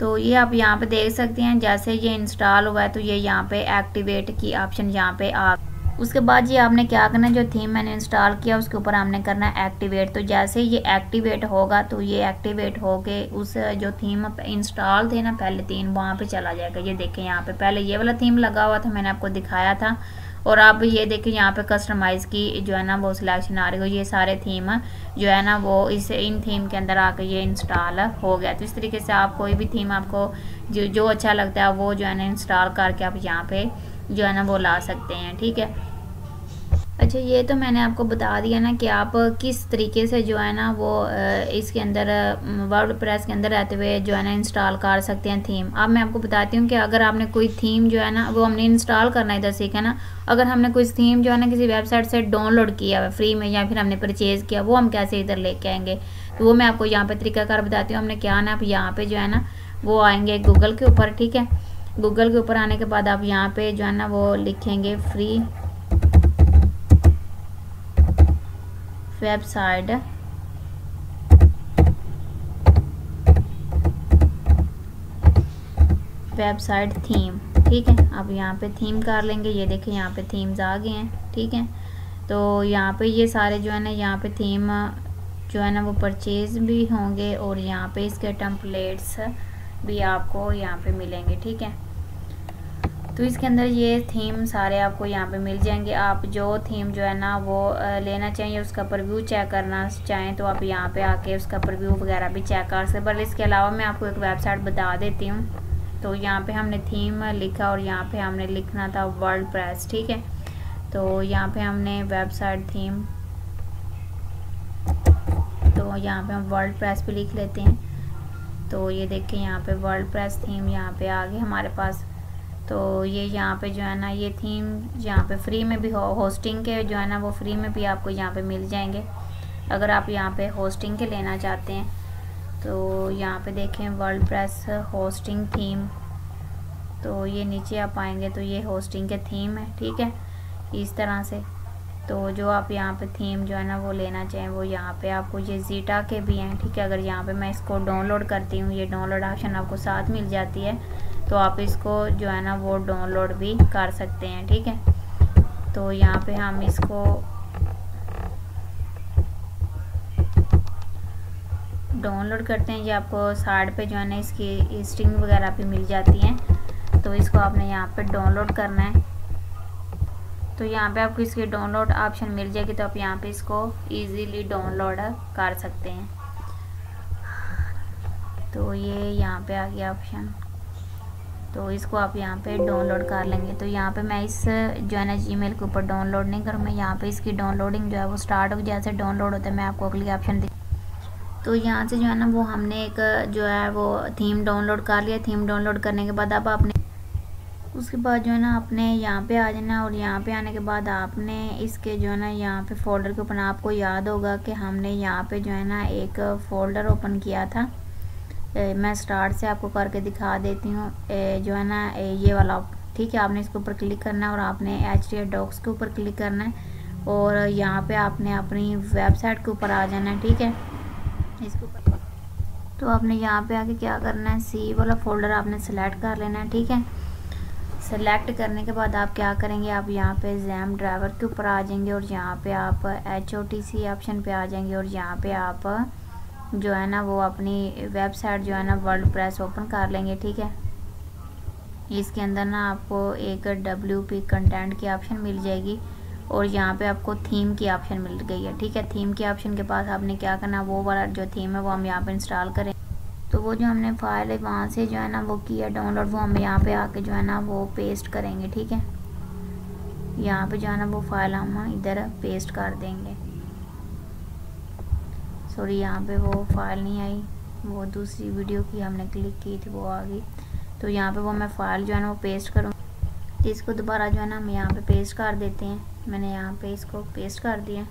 तो ये आप यहाँ पे देख सकते हैं जैसे ये इंस्टॉल हुआ है तो ये यहाँ पे एक्टिवेट की ऑप्शन यहाँ पे आ। उसके बाद ये आपने क्या करना है, जो थीम मैंने इंस्टॉल किया उसके ऊपर आपने करना है एक्टिवेट। तो जैसे ये एक्टिवेट होगा तो ये एक्टिवेट होके उस जो थीम इंस्टॉल थे ना पहले तीन वहाँ पे चला जाएगा। ये देखें यहाँ पे पहले ये वाला थीम लगा हुआ था, मैंने आपको दिखाया था। और आप ये देखें यहाँ पे कस्टमाइज़ की जो है ना वो सिलेक्शन आ रही है। ये सारे थीम जो है ना वो इस इन थीम के अंदर आकर ये इंस्टॉल हो गया। तो इस तरीके से आप कोई भी थीम आपको जो जो अच्छा लगता है वो जो है ना इंस्टॉल करके आप यहाँ पे जो है ना वो ला सकते हैं, ठीक है। अच्छा ये तो मैंने आपको बता दिया ना कि आप किस तरीके से जो है ना वो इसके अंदर वर्डप्रेस के अंदर रहते हुए जो है ना इंस्टॉल कर सकते हैं थीम। अब मैं आपको बताती हूँ कि अगर आपने कोई थीम जो है ना वो हमने इंस्टॉल करना इधर सीखा ना, अगर हमने कोई थीम जो है ना किसी वेबसाइट से डाउनलोड किया है फ्री में या फिर हमने परचेज़ किया, वो हम कैसे इधर लेके आएंगे, तो वो मैं आपको यहाँ पर तरीकाकार बताती हूँ। हमने क्या ना आप यहाँ पर जो है ना वो आएंगे गूगल के ऊपर, ठीक है। गूगल के ऊपर आने के बाद आप यहाँ पे जो है ना वो लिखेंगे फ्री website वेबसाइट थीम। ठीक है, अब यहाँ पे थीम कर लेंगे। ये देखें यहाँ पे थीम्स आ गए हैं। ठीक है, तो यहाँ पे ये सारे जो है ना यहाँ पे थीम जो है ना वो परचेज भी होंगे और यहाँ पे इसके टेम्पलेट्स भी आपको यहाँ पे मिलेंगे। ठीक है, तो इसके अंदर ये थीम सारे आपको यहाँ पे मिल जाएंगे। आप जो थीम जो है ना वो लेना चाहिए उसका प्रीव्यू चेक करना चाहें तो आप यहाँ पे आके उसका प्रीव्यू वगैरह भी चेक कर सकते। पर इसके अलावा मैं आपको एक वेबसाइट बता देती हूँ। तो यहाँ पे हमने थीम लिखा और यहाँ पे हमने लिखना था वर्डप्रेस। ठीक है, तो यहाँ पे हमने वेबसाइट थीम, तो यहाँ पे हम वर्डप्रेस भी लिख लेते हैं। तो ये देखें यहाँ पे वर्डप्रेस थीम यहाँ पे आ गई हमारे पास। तो ये यहाँ पे जो है ना ये थीम यहाँ पे फ्री में भी हो, होस्टिंग के जो है ना वो फ्री में भी आपको यहाँ पे मिल जाएंगे अगर आप यहाँ पे होस्टिंग के लेना चाहते हैं। तो यहाँ पे देखें वर्डप्रेस होस्टिंग थीम, तो ये नीचे आप आएंगे तो ये होस्टिंग के थीम है। ठीक है, इस तरह से तो जो आप यहाँ पे थीम जो है ना वो लेना चाहें वो यहाँ पे आपको ये जीटा के भी हैं। ठीक है, अगर यहाँ पे मैं इसको डाउनलोड करती हूँ, ये डाउनलोड ऑप्शन आपको साथ मिल जाती है, तो आप इसको जो है ना वो डाउनलोड भी कर सकते हैं। ठीक है, तो यहाँ पे हम इसको डाउनलोड करते हैं। ये आपको साइड पे जो है ना इसकी स्ट्रिंग वगैरह भी मिल जाती हैं, तो इसको आपने यहाँ पे डाउनलोड करना है। तो यहाँ पे आपको इसके डाउनलोड ऑप्शन मिल जाएगी, तो आप यहाँ पे इसको इजीली डाउनलोड कर सकते हैं। तो ये यहाँ पे आ गया ऑप्शन, तो इसको आप यहाँ पे डाउनलोड कर लेंगे। तो यहाँ पे मैं इस जो है ना जीमेल के ऊपर डाउनलोड नहीं करूँगा, यहाँ पर इसकी डाउनलोडिंग जो है वो स्टार्ट हो, जैसे डाउनलोड होता है मैं आपको अगली ऑप्शन। तो यहाँ से जो है ना वो हमने एक जो है वो थीम डाउनलोड कर लिया। थीम डाउनलोड करने के बाद अब आपने उसके बाद जो है ना आपने यहाँ पे आ जाना, और यहाँ पे आने के बाद आपने इसके जो है ना यहाँ पे फोल्डर के ओपन, आपको याद होगा कि हमने यहाँ पे जो है ना एक फ़ोल्डर ओपन किया था। ए, मैं स्टार्ट से आपको करके दिखा देती हूँ। जो है ना ए, ये वाला, ठीक है, आपने इसके ऊपर क्लिक करना है और आपने एचटीएफ डॉक्स के ऊपर क्लिक करना है और यहाँ पर आपने अपनी वेबसाइट के ऊपर आ जाना है। ठीक है, इसको तो आपने यहाँ पे आके क्या करना है, सी वाला फोल्डर आपने सेलेक्ट कर लेना है। ठीक है, सेलेक्ट करने के बाद आप क्या करेंगे, आप यहाँ पे जैम ड्राइवर के ऊपर आ जाएंगे और यहाँ पे आप H O T C option पे आ जाएंगे और यहाँ पे आप जो है ना वो अपनी वेबसाइट जो है ना वर्डप्रेस ओपन कर लेंगे। ठीक है, इसके अंदर ना आपको एक डब्ल्यू पी कंटेंट की ऑप्शन मिल जाएगी और यहाँ पे आपको थीम की ऑप्शन मिल गई है। ठीक है, थीम के ऑप्शन के पास आपने क्या करना, वो वाला जो थीम है वो हम यहाँ पे इंस्टॉल करें। तो वो जो हमने फाइल है वहाँ से जो है ना वो किया डाउनलोड, वो हम यहाँ पे आके जो है ना वो पेस्ट करेंगे। ठीक है, यहाँ पे जो है ना वो फाइल हम इधर पेस्ट कर देंगे। सॉरी, यहाँ पे वो फाइल नहीं आई, वो दूसरी वीडियो की हमने क्लिक की थी वो आ गई। तो यहाँ पर वो मैं फ़ाइल जो है ना वो पेस्ट करूँ, इसको दोबारा जो है ना हम यहाँ पे पेस्ट कर देते हैं। मैंने यहाँ पे इसको पेस्ट कर दिया,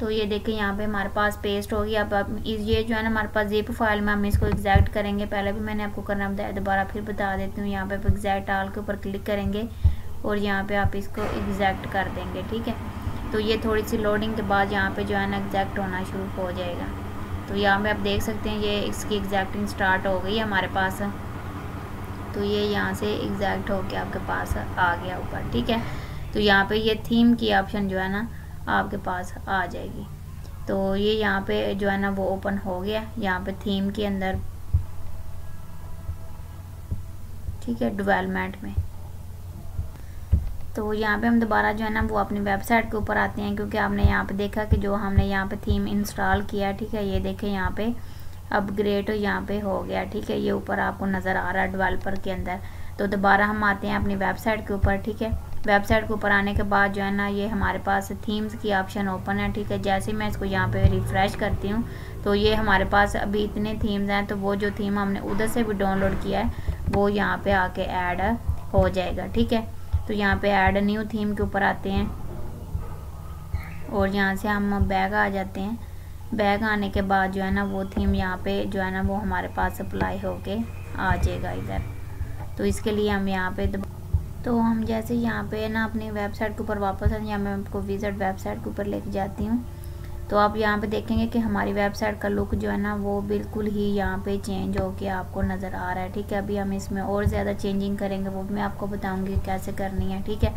तो ये देखें यहाँ पे हमारे पास पेस्ट हो गया। अब अब ये जो है ना हमारे पास जिप फाइल में हम इसको एग्जैक्ट करेंगे। पहले भी मैंने आपको करना बताया, दोबारा फिर बता देती हूँ। यहाँ पे आप एग्जैक्ट आल के ऊपर क्लिक करेंगे और यहाँ पे आप इसको एग्जैक्ट कर देंगे। ठीक है, तो ये थोड़ी सी लोडिंग के बाद यहाँ पर जो है ना एग्जैक्ट होना शुरू हो जाएगा। तो यहाँ पर आप देख सकते हैं ये इसकी एग्जैक्टिंग स्टार्ट हो गई हमारे पास। तो ये यहाँ से एग्जैक्ट होके आपके पास आ गया ऊपर। ठीक है, तो यहाँ पे ये थीम की ऑप्शन जो है ना आपके पास आ जाएगी। तो ये यहाँ पे जो है ना वो ओपन हो गया, यहाँ पे थीम के अंदर। ठीक है, डेवलपमेंट में तो यहाँ पे हम दोबारा जो है ना वो अपनी वेबसाइट के ऊपर आते हैं, क्योंकि आपने यहाँ पे देखा कि जो हमने यहाँ पे थीम इंस्टॉल किया। ठीक है, ये देखें यहाँ पे अपग्रेड यहाँ पे हो गया। ठीक है, ये ऊपर आपको नज़र आ रहा है डेवलपर के अंदर। तो दोबारा हम आते हैं अपनी वेबसाइट के ऊपर। ठीक है, वेबसाइट के ऊपर आने के बाद जो है ना ये हमारे पास थीम्स की ऑप्शन ओपन है। ठीक है, जैसे मैं इसको यहाँ पे रिफ़्रेश करती हूँ तो ये हमारे पास अभी इतने थीम्स हैं। तो वो जो थीम हमने उधर से भी डाउनलोड किया है वो यहाँ पर आके ऐड हो जाएगा। ठीक है, तो यहाँ पर ऐड न्यू थीम के ऊपर आते हैं और यहाँ से हम बैक आ जाते हैं। बैग आने के बाद जो है ना वो थीम यहाँ पे जो है ना वो हमारे पास अप्लाई होके आ जाएगा इधर। तो इसके लिए हम यहाँ पे तो हम जैसे यहाँ पे ना अपनी वेबसाइट के ऊपर वापस आते हैं, या मैं आपको विजिट वेबसाइट के ऊपर लेके जाती हूँ। तो आप यहाँ पे देखेंगे कि हमारी वेबसाइट का लुक जो है ना वो बिल्कुल ही यहाँ पे चेंज होके आपको नज़र आ रहा है। ठीक है, अभी हम इसमें और ज़्यादा चेंजिंग करेंगे, वो मैं आपको बताऊँगी कैसे करनी है। ठीक है,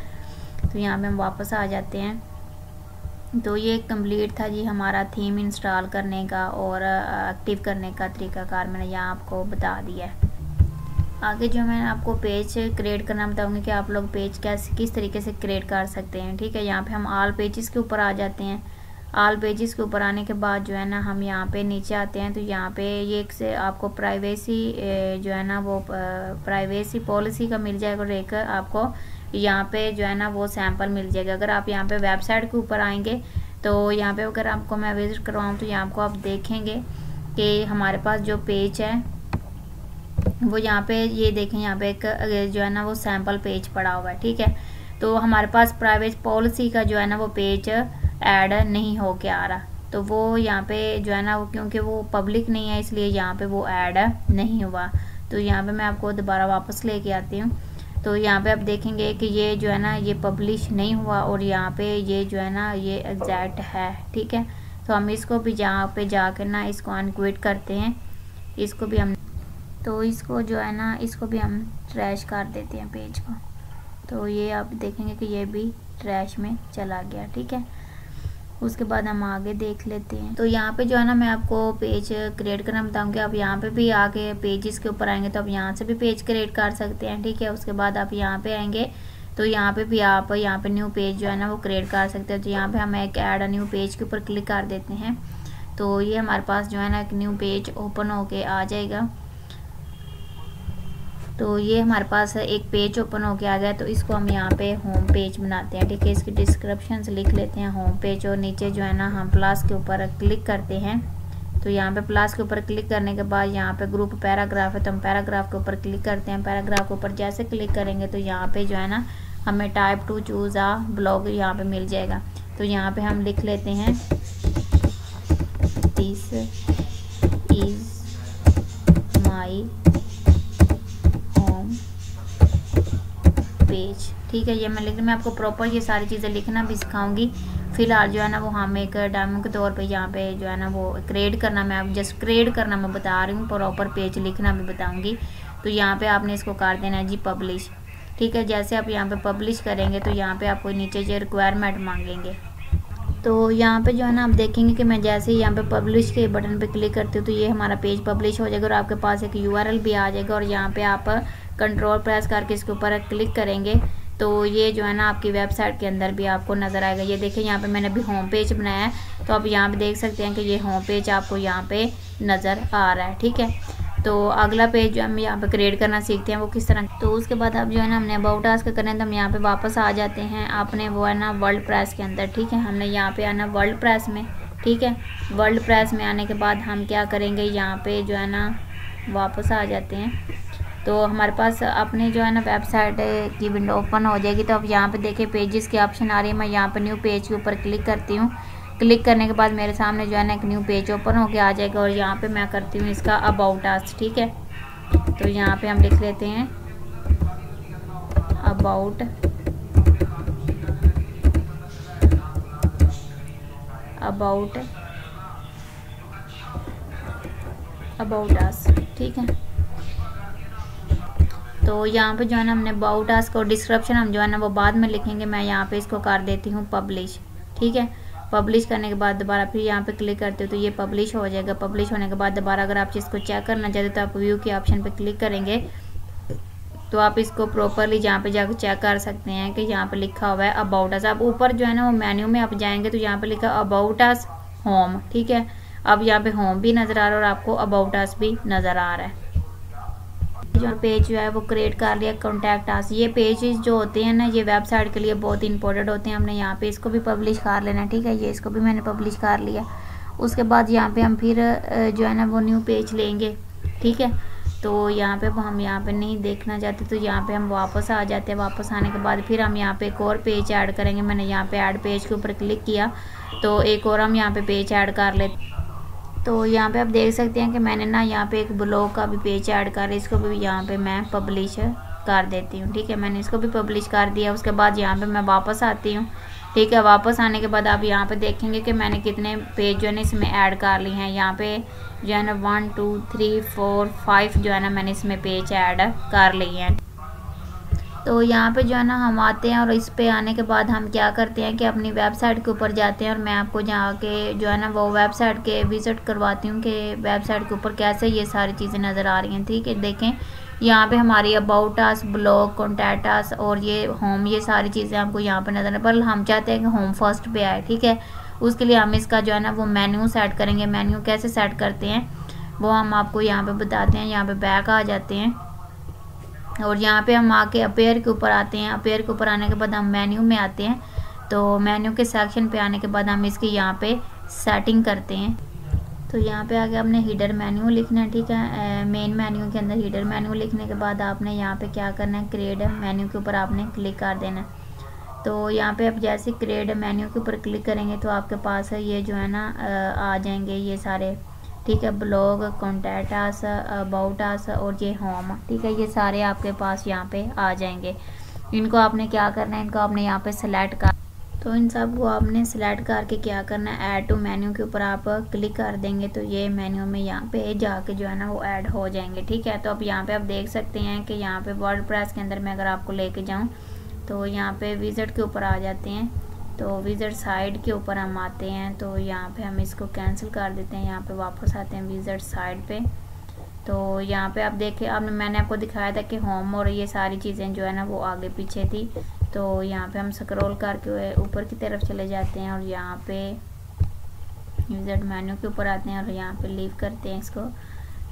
तो यहाँ पे हम वापस आ जाते हैं। तो ये कंप्लीट था जी हमारा थीम इंस्टॉल करने का और एक्टिव करने का तरीकाकार मैंने यहाँ आपको बता दिया है। आगे जो मैं आपको पेज क्रिएट करना बताऊंगी कि आप लोग पेज कैसे किस तरीके से क्रिएट कर सकते हैं। ठीक है, यहाँ पे हम ऑल पेजेस के ऊपर आ जाते हैं। ऑल पेजेस के ऊपर आने के बाद जो है ना हम यहाँ पे नीचे आते हैं। तो यहाँ पे ये एक से आपको प्राइवेसी जो है ना वो प्राइवेसी पॉलिसी का मिल जाएगा, और एक आपको यहाँ पे जो है ना वो सैम्पल मिल जाएगा। अगर आप यहाँ पे वेबसाइट के ऊपर आएंगे तो यहाँ पे अगर आपको मैं विजिट करवाऊँ तो यहाँ को आप देखेंगे कि हमारे पास जो पेज है वो यहाँ पे ये देखें, यहाँ पे एक जो है ना वो सैम्पल पेज पड़ा हुआ है। ठीक है, तो हमारे पास प्राइवेट पॉलिसी का जो है ना वो पेज ऐड नहीं हो के आ रहा, तो वो यहाँ पे जो है ना वो क्योंकि वो पब्लिक नहीं है इसलिए यहाँ पे वो ऐड नहीं हुआ। तो यहाँ पे मैं आपको दोबारा वापस लेके आती हूँ। तो यहाँ पे आप देखेंगे कि ये जो है ना ये पब्लिश नहीं हुआ और यहाँ पे ये जो है ना ये एग्जैक्ट है। ठीक है, तो हम इसको भी यहाँ पे जाके ना इसको अनक्विट करते हैं, इसको भी हम तो इसको जो है ना इसको भी हम ट्रैश कर देते हैं पेज को। तो ये आप देखेंगे कि ये भी ट्रैश में चला गया। ठीक है, उसके बाद हम आगे देख लेते हैं। तो यहाँ पे जो है ना मैं आपको पेज क्रिएट करना बताऊँगी। आप यहाँ पे भी आगे पेजेस के ऊपर आएंगे तो आप यहाँ से भी पेज क्रिएट कर सकते हैं। ठीक है, उसके बाद आप यहाँ पे आएंगे तो यहाँ पे भी आप यहाँ पे न्यू पेज जो है ना वो क्रिएट कर सकते हैं। तो यहाँ पे हम एक ऐड न्यू पेज के ऊपर क्लिक कर देते हैं। तो ये हमारे पास जो है ना एक न्यू पेज ओपन होके आ जाएगा। तो ये हमारे पास एक पेज ओपन होके आ गया। तो इसको हम यहाँ पे होम पेज बनाते हैं। ठीक है, इसकी डिस्क्रिप्शन लिख लेते हैं होम पेज, और नीचे जो है ना हम प्लस के ऊपर क्लिक करते हैं। तो यहाँ पे प्लस के ऊपर क्लिक करने के बाद यहाँ पे ग्रुप पैराग्राफ है, तो हम पैराग्राफ के ऊपर क्लिक करते हैं। पैराग्राफ के ऊपर जैसे क्लिक करेंगे तो यहाँ पे जो है ना हमें type to choose a blog यहाँ पे मिल जाएगा। तो यहाँ पे हम लिख लेते हैं दिस इज माई पेज। ठीक है, ये मैं लिख मैं आपको प्रॉपर ये सारी चीज़ें लिखना भी सिखाऊंगी। फिलहाल जो है ना वो हम एक डायमो के तौर पे यहाँ पे जो है ना वो क्रिएट करना मैं आप जस्ट क्रिएट करना मैं बता रही हूँ, प्रॉपर पेज लिखना भी बताऊंगी। तो यहाँ पे आपने इसको कर देना है जी पब्लिश। ठीक है, जैसे आप यहाँ पे पब्लिश करेंगे तो यहाँ पे आपको नीचे जो रिक्वायरमेंट मांगेंगे। तो यहाँ पे जो है ना आप देखेंगे कि मैं जैसे ही यहाँ पे पब्लिश के बटन पे क्लिक करती हूँ तो ये हमारा पेज पब्लिश हो जाएगा, और आपके पास एक यूआरएल भी आ जाएगा, और यहाँ पे आप कंट्रोल प्रेस करके इसके ऊपर क्लिक करेंगे तो ये जो है ना आपकी वेबसाइट के अंदर भी आपको नज़र आएगा। ये देखिए यहाँ पे मैंने अभी होम पेज बनाया है, तो आप यहाँ पे देख सकते हैं कि ये होम पेज आपको यहाँ पे नज़र आ रहा है। ठीक है, तो अगला पेज जो हम यहाँ पे क्रिएट करना सीखते हैं वो किस तरह। तो उसके बाद आप जो है ना हमने अबाउट अस का करना है, तो हम यहाँ पर वापस आ जाते हैं अपने वो है ना वर्ड प्रेस के अंदर। ठीक है, हमने यहाँ पर आना वर्ड प्रेस में। ठीक है, वर्ड प्रेस में आने के बाद हम क्या करेंगे, यहाँ पर जो है ना वापस आ जाते हैं। तो हमारे पास अपने जो है ना वेबसाइट की विंडो ओपन हो जाएगी। तो अब यहाँ पे देखिए पेजेस की ऑप्शन आ रही है। मैं यहाँ पे न्यू पेज के ऊपर क्लिक करती हूँ। क्लिक करने के बाद मेरे सामने जो है ना एक न्यू पेज ओपन होके आ जाएगा, और यहाँ पे मैं करती हूँ इसका अबाउट अस। ठीक है, तो यहाँ पे हम लिख लेते हैं अबाउट अबाउट अबाउट अस। ठीक है, तो यहाँ पे जो है ना हमने अबाउट अस को डिस्क्रिप्शन हम जो है ना वो बाद में लिखेंगे। मैं यहाँ पे इसको कर देती हूँ पब्लिश। ठीक है, पब्लिश करने के बाद दोबारा फिर यहाँ पे क्लिक करते हो तो ये पब्लिश हो जाएगा। पब्लिश होने के बाद दोबारा अगर आप इसको चेक करना चाहते हो तो आप व्यू के ऑप्शन पे क्लिक करेंगे तो आप इसको प्रॉपरली यहाँ पे जाकर चेक कर सकते हैं कि यहाँ पे लिखा हुआ है अबाउट अस। आप ऊपर जो है ना वो मेन्यू में आप जाएंगे तो यहाँ पे लिखा अबाउट अस होम। ठीक है, अब यहाँ पे होम भी नज़र आ रहा है और आपको अबाउट अस भी नज़र आ रहा है। जो पेज जो है वो क्रिएट कर लिया कॉन्टैक्ट अस। ये पेजेस जो होते हैं ना ये वेबसाइट के लिए बहुत इंपॉर्टेंट होते हैं। हमने यहाँ पे इसको भी पब्लिश कर लेना। ठीक है, ये इसको भी मैंने पब्लिश कर लिया। उसके बाद यहाँ पे हम फिर जो है ना वो न्यू पेज लेंगे। ठीक है, तो यहाँ पे हम यहाँ पे नहीं देखना चाहते तो यहाँ पे हम वापस आ जाते हैं। वापस आने के बाद फिर हम यहाँ पे एक और पेज ऐड करेंगे। मैंने यहाँ पे ऐड पेज के ऊपर क्लिक किया तो एक और हम यहाँ पे पेज ऐड कर लेते। तो यहाँ पे आप देख सकते हैं कि मैंने ना यहाँ पे एक ब्लॉग का भी पेज ऐड कर इसको भी यहाँ पे मैं पब्लिश कर देती हूँ। ठीक है, मैंने इसको भी पब्लिश कर दिया। उसके बाद यहाँ पे मैं वापस आती हूँ। ठीक है, वापस आने के बाद आप यहाँ पे देखेंगे कि मैंने कितने पेज जो है ना इसमें ऐड कर लिए हैं। यहाँ पे जो है ना one two three four five जो है ना मैंने इसमें पेज ऐड कर लिए हैं। तो यहाँ पे जो है ना हम आते हैं और इस पे आने के बाद हम क्या करते हैं कि अपनी वेबसाइट के ऊपर जाते हैं और मैं आपको जहाँ के जो है ना वो वेबसाइट के विज़िट करवाती हूँ कि वेबसाइट के ऊपर कैसे ये सारी चीज़ें नज़र आ रही हैं। ठीक है, देखें यहाँ पे हमारी about us, blog, contact us और ये होम, ये सारी चीज़ें हमको यहाँ पे नजर आए, पर हम चाहते हैं कि होम फर्स्ट पे आए। ठीक है, उसके लिए हम इसका जो है ना वो मेन्यू सेट करेंगे। मेन्यू कैसे सेट करते हैं वो हम आपको यहाँ पे बताते हैं। यहाँ पे बैक आ जाते हैं और यहाँ पे हम आके अपेयर के ऊपर आते हैं। अपेयर के ऊपर आने के बाद हम मेन्यू में आते हैं। तो मेन्यू के सेक्शन पे आने के बाद हम इसकी यहाँ पे सेटिंग करते हैं। तो यहाँ पे आगे आपने हीडर मेन्यू लिखना है। ठीक है, मेन मेन्यू के अंदर हीडर मेन्यू लिखने के बाद आपने यहाँ पे क्या करना है, क्रिएट मेन्यू के ऊपर आपने क्लिक कर देना है। तो यहाँ पे आप जैसे क्रिएट मेन्यू के ऊपर क्लिक करेंगे तो आपके पास ये जो है ना आ जाएंगे ये सारे। ठीक है, blog, contact us, about us और ये होम। ठीक है, ये सारे आपके पास यहाँ पे आ जाएंगे। इनको आपने क्या करना है, इनको आपने यहाँ पे सेलेक्ट कर, तो इन सब को आपने सेलेक्ट करके क्या करना है, ऐड टू मेन्यू के ऊपर आप क्लिक कर देंगे तो ये मेन्यू में यहाँ पे जाके जो है ना वो ऐड हो जाएंगे। ठीक है, तो अब यहाँ पे आप देख सकते हैं कि यहाँ पे वर्डप्रेस के अंदर मैं अगर आपको लेके जाऊँ तो यहाँ पे विजिट के ऊपर आ जाते हैं। तो विजिट साइड के ऊपर हम आते हैं। तो यहाँ पे हम इसको कैंसिल कर देते हैं। यहाँ पे वापस आते हैं विजिट साइड पे। तो यहाँ पे आप देखिए, आपने मैंने आपको दिखाया था कि होम और ये सारी चीज़ें जो है ना वो आगे पीछे थी। तो यहाँ पे हम स्क्रॉल करके ऊपर की तरफ चले जाते हैं और यहाँ पे विजिट मेन्यू के ऊपर आते हैं और यहाँ पे लीव करते हैं इसको।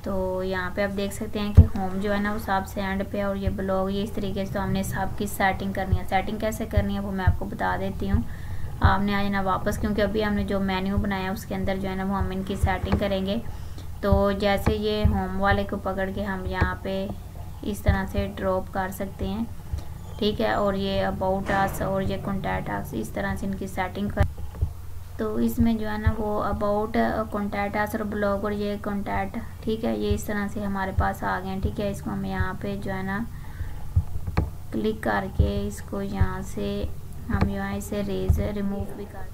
तो यहाँ पे आप देख सकते हैं कि होम जो है ना वो सबसे एंड पे और ये ब्लॉग, ये इस तरीके से। तो हमने सब की सेटिंग करनी है। सेटिंग कैसे करनी है वो मैं आपको बता देती हूँ। आपने आ जाना वापस, क्योंकि अभी हमने जो मेन्यू बनाया उसके अंदर जो है ना वो हम इनकी सेटिंग करेंगे। तो जैसे ये होम वाले को पकड़ के हम यहाँ पे इस तरह से ड्रॉप कर सकते हैं। ठीक है, और ये अबाउट अस और ये कॉन्टैक्ट अस, इस तरह से इनकी सेटिंग कर। तो इसमें जो है ना वो अबाउट, कॉन्टैक्ट अस और ब्लॉग और ये कॉन्टैक्ट, ठीक है, ये इस तरह से हमारे पास आ गए हैं। ठीक है, इसको हम यहाँ पे जो है ना क्लिक करके इसको यहाँ से हम जो है इसे रेज रिमूव भी कर।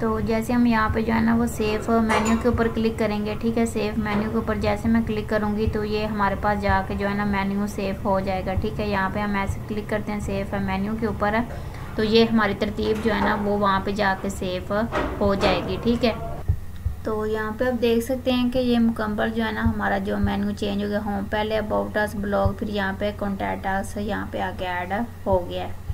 तो जैसे हम यहाँ पे जो है ना वो सेव मेन्यू के ऊपर क्लिक करेंगे। ठीक है, सेव मेन्यू के ऊपर जैसे मैं क्लिक करूँगी तो ये हमारे पास जाके जो है ना मेन्यू सेव हो जाएगा। ठीक है, यहाँ पे हम ऐसे क्लिक करते हैं सेव मेन्यू के ऊपर, तो ये हमारी तरतीब जो है ना वो वहाँ पे जाके सेव हो जाएगी। ठीक है, तो यहाँ पे आप देख सकते हैं कि ये मुकम्मल जो है ना हमारा जो मेन्यू चेंज हो गया। होम पहले, अबाउट अस, ब्लॉग, फिर यहाँ पे कॉन्टैक्ट अस यहाँ पे आके ऐड हो गया है।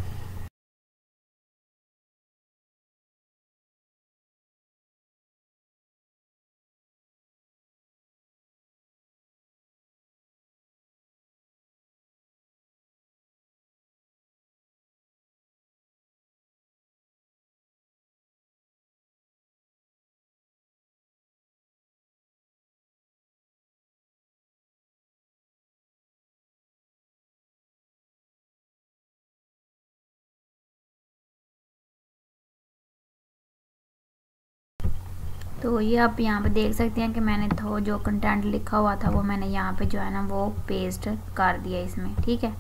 तो ये आप यहाँ पे देख सकते हैं कि मैंने तो जो कंटेंट लिखा हुआ था वो मैंने यहाँ पे जो है ना वो पेस्ट कर दिया इसमें। ठीक है,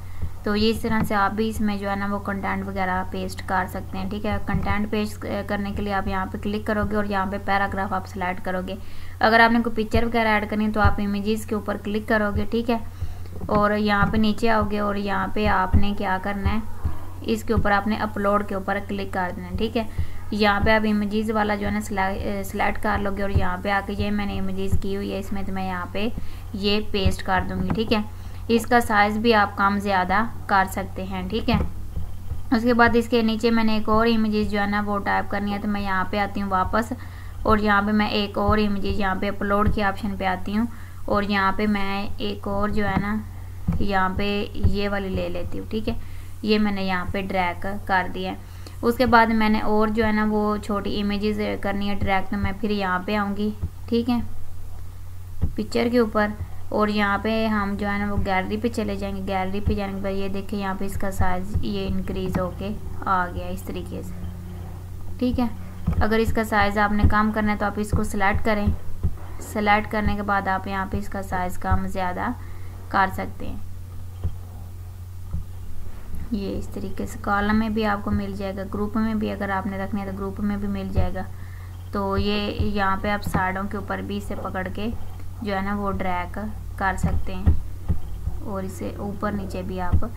तो ये इस तरह से आप भी इसमें जो है ना वो कंटेंट वगैरह पेस्ट कर सकते हैं। ठीक है, कंटेंट पेस्ट करने के लिए आप यहाँ पे क्लिक करोगे और यहाँ पे पैराग्राफ आप सेलेक्ट करोगे। अगर आपने कोई पिक्चर वगैरह ऐड करनी है तो आप इमेजेस के ऊपर क्लिक करोगे। ठीक है, और यहाँ पर नीचे आओगे और यहाँ पर आपने क्या करना है, इसके ऊपर आपने अपलोड के ऊपर क्लिक कर देना है। ठीक है, यहाँ पे आप इमेजेस वाला जो है ना सेलेक्ट कर लोगे और यहाँ पे आके ये मैंने इमेजेस की हुई है इसमें, तो मैं यहाँ पे ये पेस्ट कर दूँगी। ठीक है, इसका साइज़ भी आप कम ज़्यादा कर सकते हैं। ठीक है, उसके बाद इसके नीचे मैंने एक और इमेजेस जो है ना वो टाइप करनी है, तो मैं यहाँ पे आती हूँ वापस और यहाँ पर मैं एक और इमेजेस यहाँ पर अपलोड के ऑप्शन पर आती हूँ और यहाँ पर मैं एक और जो है ना यहाँ पर ये वाली ले लेती हूँ। ठीक है, ये मैंने यहाँ पर ड्रैग कर दिया है। उसके बाद मैंने और जो है ना वो छोटी इमेजेस करनी है ड्रैग, तो मैं फिर यहाँ पे आऊँगी। ठीक है, पिक्चर के ऊपर और यहाँ पे हम जो है ना वो गैलरी पे चले जाएंगे। गैलरी पे जाने के बाद ये देखिए यहाँ पे इसका साइज़ ये इंक्रीज़ होके आ गया इस तरीके से। ठीक है, अगर इसका साइज़ आपने कम करना है तो आप इसको सेलेक्ट करें। सेलेक्ट करने के बाद आप यहाँ पर इसका साइज़ कम ज़्यादा कर सकते हैं। ये इस तरीके से कॉलम में भी आपको मिल जाएगा, ग्रुप में भी अगर आपने रखने है तो ग्रुप में भी मिल जाएगा। तो ये यहाँ पे आप साड़ों के ऊपर भी इसे पकड़ के जो है ना वो ड्रैग कर सकते हैं और इसे ऊपर नीचे भी आप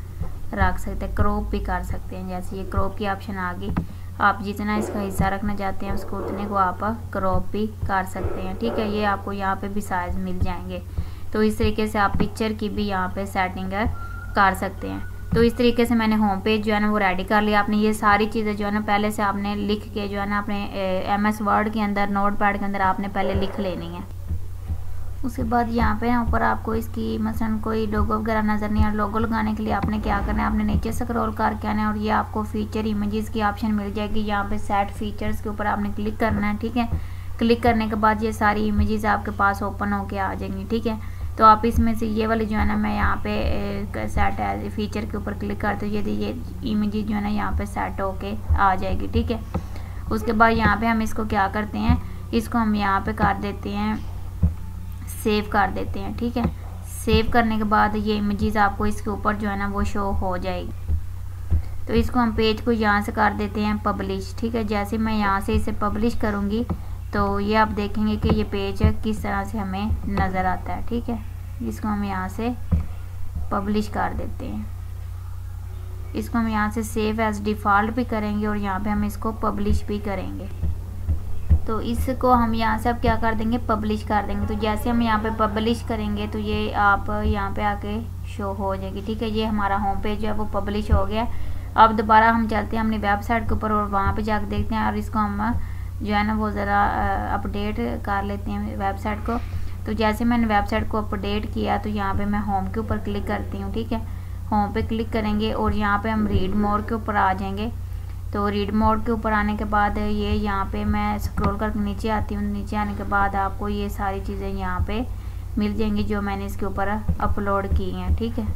रख सकते हैं, क्रॉप भी कर सकते हैं। जैसे ये क्रॉप की ऑप्शन आ गई, आप जितना इसका हिस्सा रखना चाहते हैं उसको उतने को आप क्रॉप भी कर सकते हैं। ठीक है, ये आपको यहाँ पे भी साइज मिल जाएंगे। तो इस तरीके से आप पिक्चर की भी यहाँ पे सेटिंग कर सकते हैं। तो इस तरीके से मैंने होम पेज जो है ना वो रेडी कर लिया। आपने ये सारी चीज़ें जो है ना पहले से आपने लिख के जो है ना अपने एम एस वर्ड के अंदर, नोटपैड के अंदर आपने पहले लिख लेनी है। उसके बाद यहाँ पे ऊपर आपको इसकी मसलन कोई लोगो वगैरह नज़र नहीं आ, लोगो लगाने के लिए आपने क्या करना है, आपने नीचे स्क्रॉल करके आना है और ये आपको फ़ीचर इमेजेस की ऑप्शन मिल जाएगी। यहाँ पे सेट फीचर्स के ऊपर आपने क्लिक करना है। ठीक है, क्लिक करने के बाद ये सारी इमेजेस आपके पास ओपन होके आ जाएंगी। ठीक है, तो आप इसमें से ये वाली जो है ना, मैं यहाँ पे सेट एज फीचर के ऊपर क्लिक करती हूँ, यदि ये इमेजेस जो है ना यहाँ पे सेट होके आ जाएगी। ठीक है, उसके बाद यहाँ पे हम इसको क्या करते हैं, इसको हम यहाँ पे कर देते हैं, सेव कर देते हैं। ठीक है, सेव करने के बाद ये इमेजेस आपको इसके ऊपर जो है ना वो शो हो जाएगी। तो इसको हम पेज को यहाँ से कर देते हैं पब्लिश। ठीक है, जैसे मैं यहाँ से इसे पब्लिश करूँगी तो ये आप देखेंगे कि ये पेज किस तरह से हमें नज़र आता है। ठीक है, इसको हम यहाँ से पब्लिश कर देते हैं। इसको हम यहाँ से सेव एज डिफ़ॉल्ट भी करेंगे और यहाँ पे हम इसको पब्लिश भी करेंगे। तो इसको हम यहाँ से अब क्या कर देंगे, पब्लिश कर देंगे। तो जैसे हम यहाँ पे पब्लिश करेंगे तो ये आप यहाँ पे आके शो हो जाएगी। ठीक है, ये हमारा होम पेज जो है वो पब्लिश हो गया। अब दोबारा हम चलते हैं अपनी वेबसाइट के ऊपर और वहाँ पर जाकर देखते हैं, और इसको हम जो है ना वो ज़रा अपडेट कर लेते हैं वेबसाइट को। तो जैसे मैंने वेबसाइट को अपडेट किया तो यहाँ पे मैं होम के ऊपर क्लिक करती हूँ। ठीक है, होम पे क्लिक करेंगे और यहाँ पे हम रीड मोर के ऊपर आ जाएंगे। तो रीड मोर के ऊपर आने के बाद ये यहाँ पे मैं स्क्रॉल करके नीचे आती हूँ। नीचे आने के बाद आपको ये सारी चीज़ें यहाँ पर मिल जाएंगी जो मैंने इसके ऊपर अपलोड की हैं। ठीक है,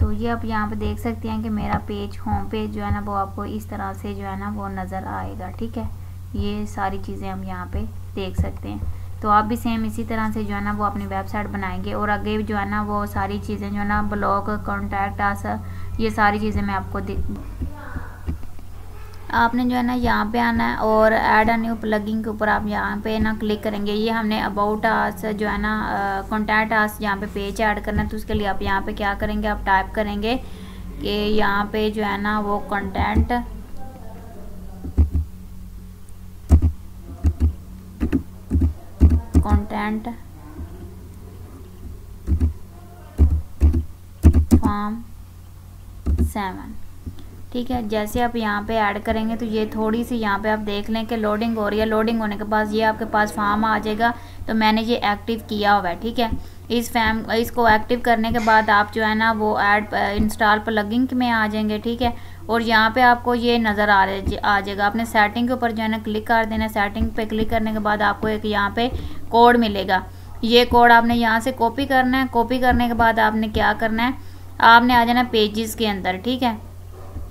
तो ये आप यहाँ पे देख सकते हैं कि मेरा पेज, होम पेज जो है ना वो आपको इस तरह से जो है ना वो नज़र आएगा। ठीक है, ये सारी चीज़ें हम यहाँ पे देख सकते हैं। तो आप भी सेम इसी तरह से जो है ना वो अपनी वेबसाइट बनाएंगे और आगे जो है ना वो सारी चीज़ें जो है ना ब्लॉग, कॉन्टैक्ट आस, ये सारी चीज़ें मैं आपको दे आपने जो है ना यहाँ पे आना है और ऐड अ न्यू प्लगइन के ऊपर आप यहाँ पे ना क्लिक करेंगे। ये हमने अबाउट आस जो है ना कॉन्टैक्ट आस यहाँ पे पेज ऐड करना है। तो उसके लिए आप यहाँ पर क्या करेंगे, आप टाइप करेंगे कि यहाँ पर जो है ना वो कॉन्टैक्ट कंटेंट फॉर्म सेवन। ठीक है, जैसे आप यहाँ पे ऐड करेंगे तो ये थोड़ी सी यहाँ पे आप देख लें कि लोडिंग हो रही है। लोडिंग होने के बाद ये आपके पास फॉर्म आ जाएगा। तो मैंने ये एक्टिव किया हुआ है। ठीक है, इस फैम इसको एक्टिव करने के बाद आप जो है ना वो ऐड इंस्टॉल प्लगइन में आ जाएंगे। ठीक है, और यहाँ पे आपको ये नज़र आ आ जाएगा। आपने सेटिंग के ऊपर जो है ना क्लिक कर देना। सेटिंग पे क्लिक करने के बाद आपको एक यहाँ पे कोड मिलेगा। ये कोड आपने यहाँ से कॉपी करना है। कॉपी करने के बाद आपने क्या करना है, आपने आ जाना पेजेस के अंदर। ठीक है,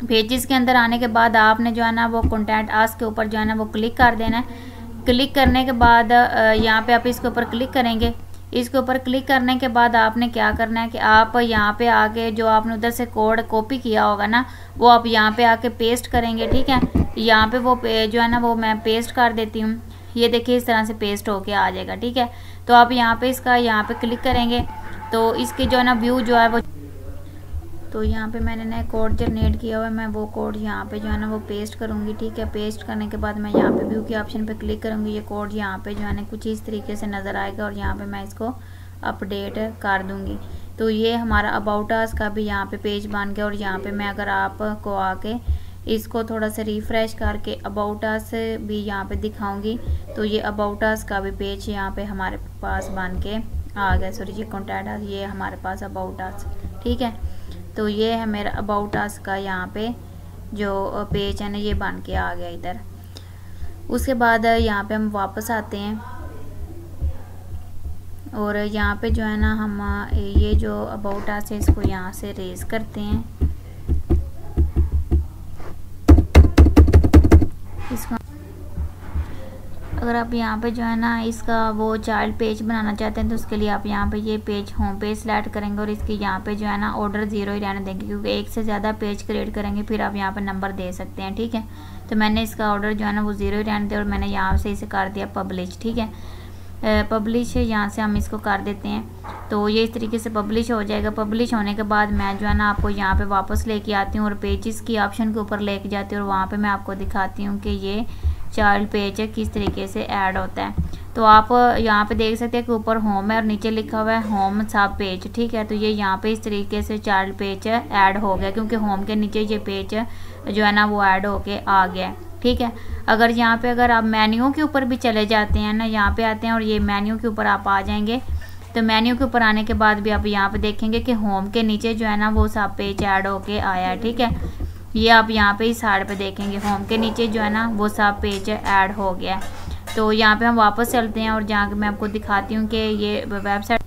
पेजेस के अंदर आने के बाद आपने जो है ना वो कॉन्टैक्ट आस के ऊपर जो है ना वो क्लिक कर देना है। क्लिक करने के बाद यहाँ पर आप इसके ऊपर क्लिक करेंगे। इसके ऊपर क्लिक करने के बाद आपने क्या करना है कि आप यहाँ पे आके जो आपने उधर से कोड कॉपी किया होगा ना वो आप यहाँ पे आके पेस्ट करेंगे। ठीक है, यहाँ पे वो जो है ना वो मैं पेस्ट कर देती हूँ। ये देखिए इस तरह से पेस्ट होके आ जाएगा। ठीक है, तो आप यहाँ पे इसका यहाँ पे क्लिक करेंगे तो इसके जो है ना व्यू जो है वो, तो यहाँ पे मैंने नया कोड जनरेट किया हुआ है। मैं वो कोड यहाँ पे जो है ना वो पेस्ट करूँगी। ठीक है, पेस्ट करने के बाद मैं यहाँ पे व्यू के ऑप्शन पे क्लिक करूँगी। ये कोड यहाँ पे जो है ना कुछ इस तरीके से नज़र आएगा और यहाँ पे मैं इसको अपडेट कर दूँगी। तो ये हमारा अबाउट अस का भी यहाँ पे पेज बन गया। और यहाँ पर मैं अगर आपको आके इसको थोड़ा सा रिफ़्रेश करके अबाउट अस भी यहाँ पर दिखाऊँगी तो ये अबाउट अस का भी पेज यहाँ पर हमारे पास बन के आ गया। सॉरी, ये कॉन्टैक्ट, ये हमारे पास अबाउट अस। ठीक है, तो ये है मेरा अबाउट अस का यहाँ पे जो पेज है ना ये बन के आ गया इधर। उसके बाद यहाँ पे हम वापस आते हैं और यहाँ पे जो है ना हम ये जो अबाउट अस है इसको यहाँ से रेज करते हैं। इसको अगर आप यहाँ पे जो है ना इसका वो चाइल्ड पेज बनाना चाहते हैं तो उसके लिए आप यहाँ पे ये पेज होम पेज सेलेक्ट करेंगे और इसकी यहाँ पे जो है ना ऑर्डर ज़ीरो ही रहने देंगे, क्योंकि एक से ज़्यादा पेज क्रिएट करेंगे फिर आप यहाँ पे नंबर दे सकते हैं। ठीक है, तो मैंने इसका ऑर्डर जो है ना वो ज़ीरो ही रहने दिया और मैंने यहाँ से इसे कर दिया पब्लिश। ठीक है, पब्लिश यहाँ से हम इसको कर देते हैं, तो ये इस तरीके से पब्लिश हो जाएगा। पब्लिश होने के बाद मैं जो है ना आपको यहाँ पे वापस लेके आती हूँ और पेजेस की ऑप्शन के ऊपर लेके जाती हूँ और वहाँ पे मैं आपको दिखाती हूँ कि ये चाइल्ड पेज किस तरीके से ऐड होता है। तो आप यहाँ पे देख सकते हैं कि ऊपर होम है और नीचे लिखा हुआ है होम सब पेज। ठीक है, तो ये यहाँ पे इस तरीके से चाइल्ड पेज ऐड हो गया, क्योंकि होम के नीचे ये पेज जो है ना वो ऐड होके आ गया है। ठीक है, अगर यहाँ पे अगर आप मेन्यू के ऊपर भी चले जाते हैं ना, यहाँ पे आते हैं और ये मेन्यू के ऊपर आप आ जाएंगे, तो मेन्यू के ऊपर आने के बाद भी आप यहाँ पे देखेंगे कि होम के नीचे जो है ना वो सब पेज ऐड होके आया है। ठीक है, ये आप यहाँ पे इस साइड पे देखेंगे होम के नीचे जो है ना वो सब पेज ऐड हो गया है। तो यहाँ पे हम वापस चलते हैं और जाके मैं आपको दिखाती हूँ कि ये वेबसाइट,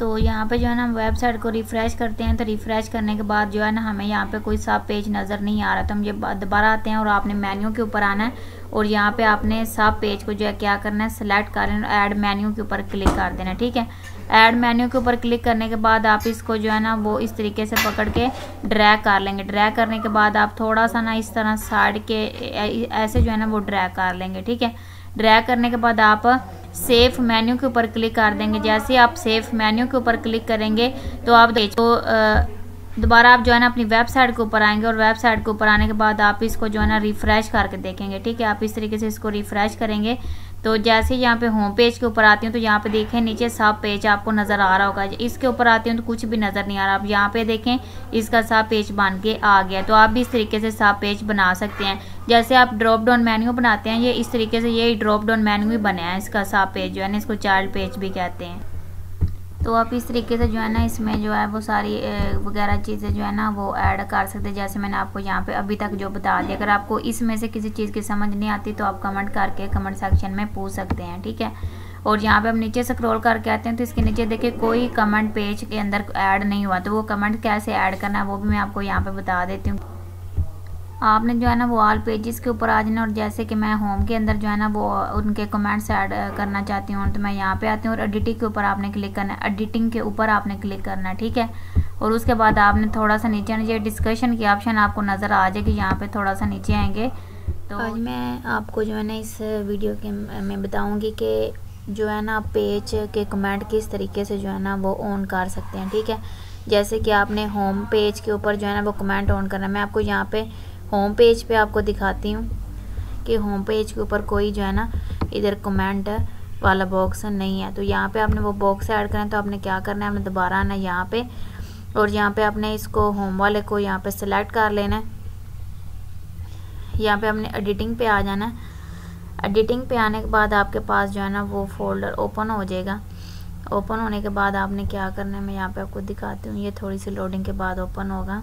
तो यहाँ पे जो है ना हम वेबसाइट को रिफ़्रेश करते हैं। तो रिफ़्रेश करने के बाद जो है ना हमें यहाँ पे कोई सब पेज नज़र नहीं आ रहा, तो हम ये दोबारा आते हैं और आपने मेन्यू के ऊपर आना है और यहाँ पे आपने सब पेज को जो है क्या करना है, सिलेक्ट कर लेना, ऐड मेन्यू के ऊपर क्लिक कर देना। ठीक है, ऐड मेन्यू के ऊपर क्लिक करने के बाद आप इसको जो है ना वो इस तरीके से पकड़ के ड्रैग कर लेंगे। ड्रैग करने के बाद आप थोड़ा सा ना इस तरह साइड के ऐसे जो है ना वो ड्रैग कर लेंगे। ठीक है, ड्रैग करने के बाद आप सेफ मेन्यू के ऊपर क्लिक कर देंगे। जैसे आप सेफ मेन्यू के ऊपर क्लिक करेंगे तो आप देखो दोबारा आप जो है ना अपनी वेबसाइट के ऊपर आएंगे और वेबसाइट के ऊपर आने के बाद आप इसको जो है ना रिफ़्रेश करके देखेंगे। ठीक है, आप इस तरीके से इसको रिफ़्रेश करेंगे। तो जैसे यहाँ पे होम पेज के ऊपर आती हूँ तो यहाँ पे देखें नीचे सब पेज आपको नज़र आ रहा होगा, इसके ऊपर आती हूँ तो कुछ भी नज़र नहीं आ रहा। आप यहाँ पे देखें इसका सब पेज बन के आ गया। तो आप भी इस तरीके से सब पेज बना सकते हैं। जैसे आप ड्रॉप डाउन मेन्यू बनाते हैं, ये इस तरीके से ये ड्रॉप डाउन मेन्यू ही बनाया है इसका सब पेज जो है ना, इसको चाइल्ड पेज भी कहते हैं। तो आप इस तरीके से जो है ना इसमें जो है वो सारी वगैरह चीज़ें जो है ना वो ऐड कर सकते हैं, जैसे मैंने आपको यहाँ पे अभी तक जो बता दिया। अगर आपको इसमें से किसी चीज़ की समझ नहीं आती तो आप कमेंट करके कमेंट सेक्शन में पूछ सकते हैं। ठीक है, और यहाँ पे हम नीचे स्क्रॉल करके आते हैं तो इसके नीचे देखिए कोई कमेंट पेज के अंदर ऐड नहीं हुआ, तो वो कमेंट कैसे ऐड करना है वो भी मैं आपको यहाँ पर बता देती हूँ। आपने जो है ना वो ऑल पेजेस के ऊपर आ जाना और जैसे कि मैं होम के अंदर जो है ना वो उनके कमेंट्स ऐड करना चाहती हूँ तो मैं यहाँ पे आती हूँ और एडिटिंग के ऊपर आपने क्लिक करना है, एडिटिंग के ऊपर आपने क्लिक करना है। ठीक है, और उसके बाद आपने थोड़ा सा नीचे ये डिस्कशन की ऑप्शन आपको नज़र आ जाएगी, यहाँ पे थोड़ा सा नीचे आएंगे। तो आज मैं आपको जो है ना इस वीडियो के में बताऊँगी कि जो है ना पेज के कमेंट किस तरीके से जो है ना वो ऑन कर सकते हैं। ठीक है, जैसे कि आपने होम पेज के ऊपर जो है ना वो कमेंट ऑन करना है। मैं आपको यहाँ पर होम पेज पे आपको दिखाती हूँ कि होम पेज के ऊपर कोई जो है ना इधर कमेंट वाला बॉक्स नहीं है, तो यहाँ पे आपने वो बॉक्स ऐड करना है। तो आपने क्या करना है, आपने दोबारा आना यहाँ पे और यहाँ पे आपने इसको होम वाले को यहाँ पे सिलेक्ट कर लेना है। यहाँ पे आपने एडिटिंग पे आ जाना है। एडिटिंग पे आने के बाद आपके पास जो है ना वो फोल्डर ओपन हो जाएगा। ओपन होने के बाद आपने क्या करना है, मैं यहाँ पर आपको दिखाती हूँ। ये थोड़ी सी लोडिंग के बाद ओपन होगा,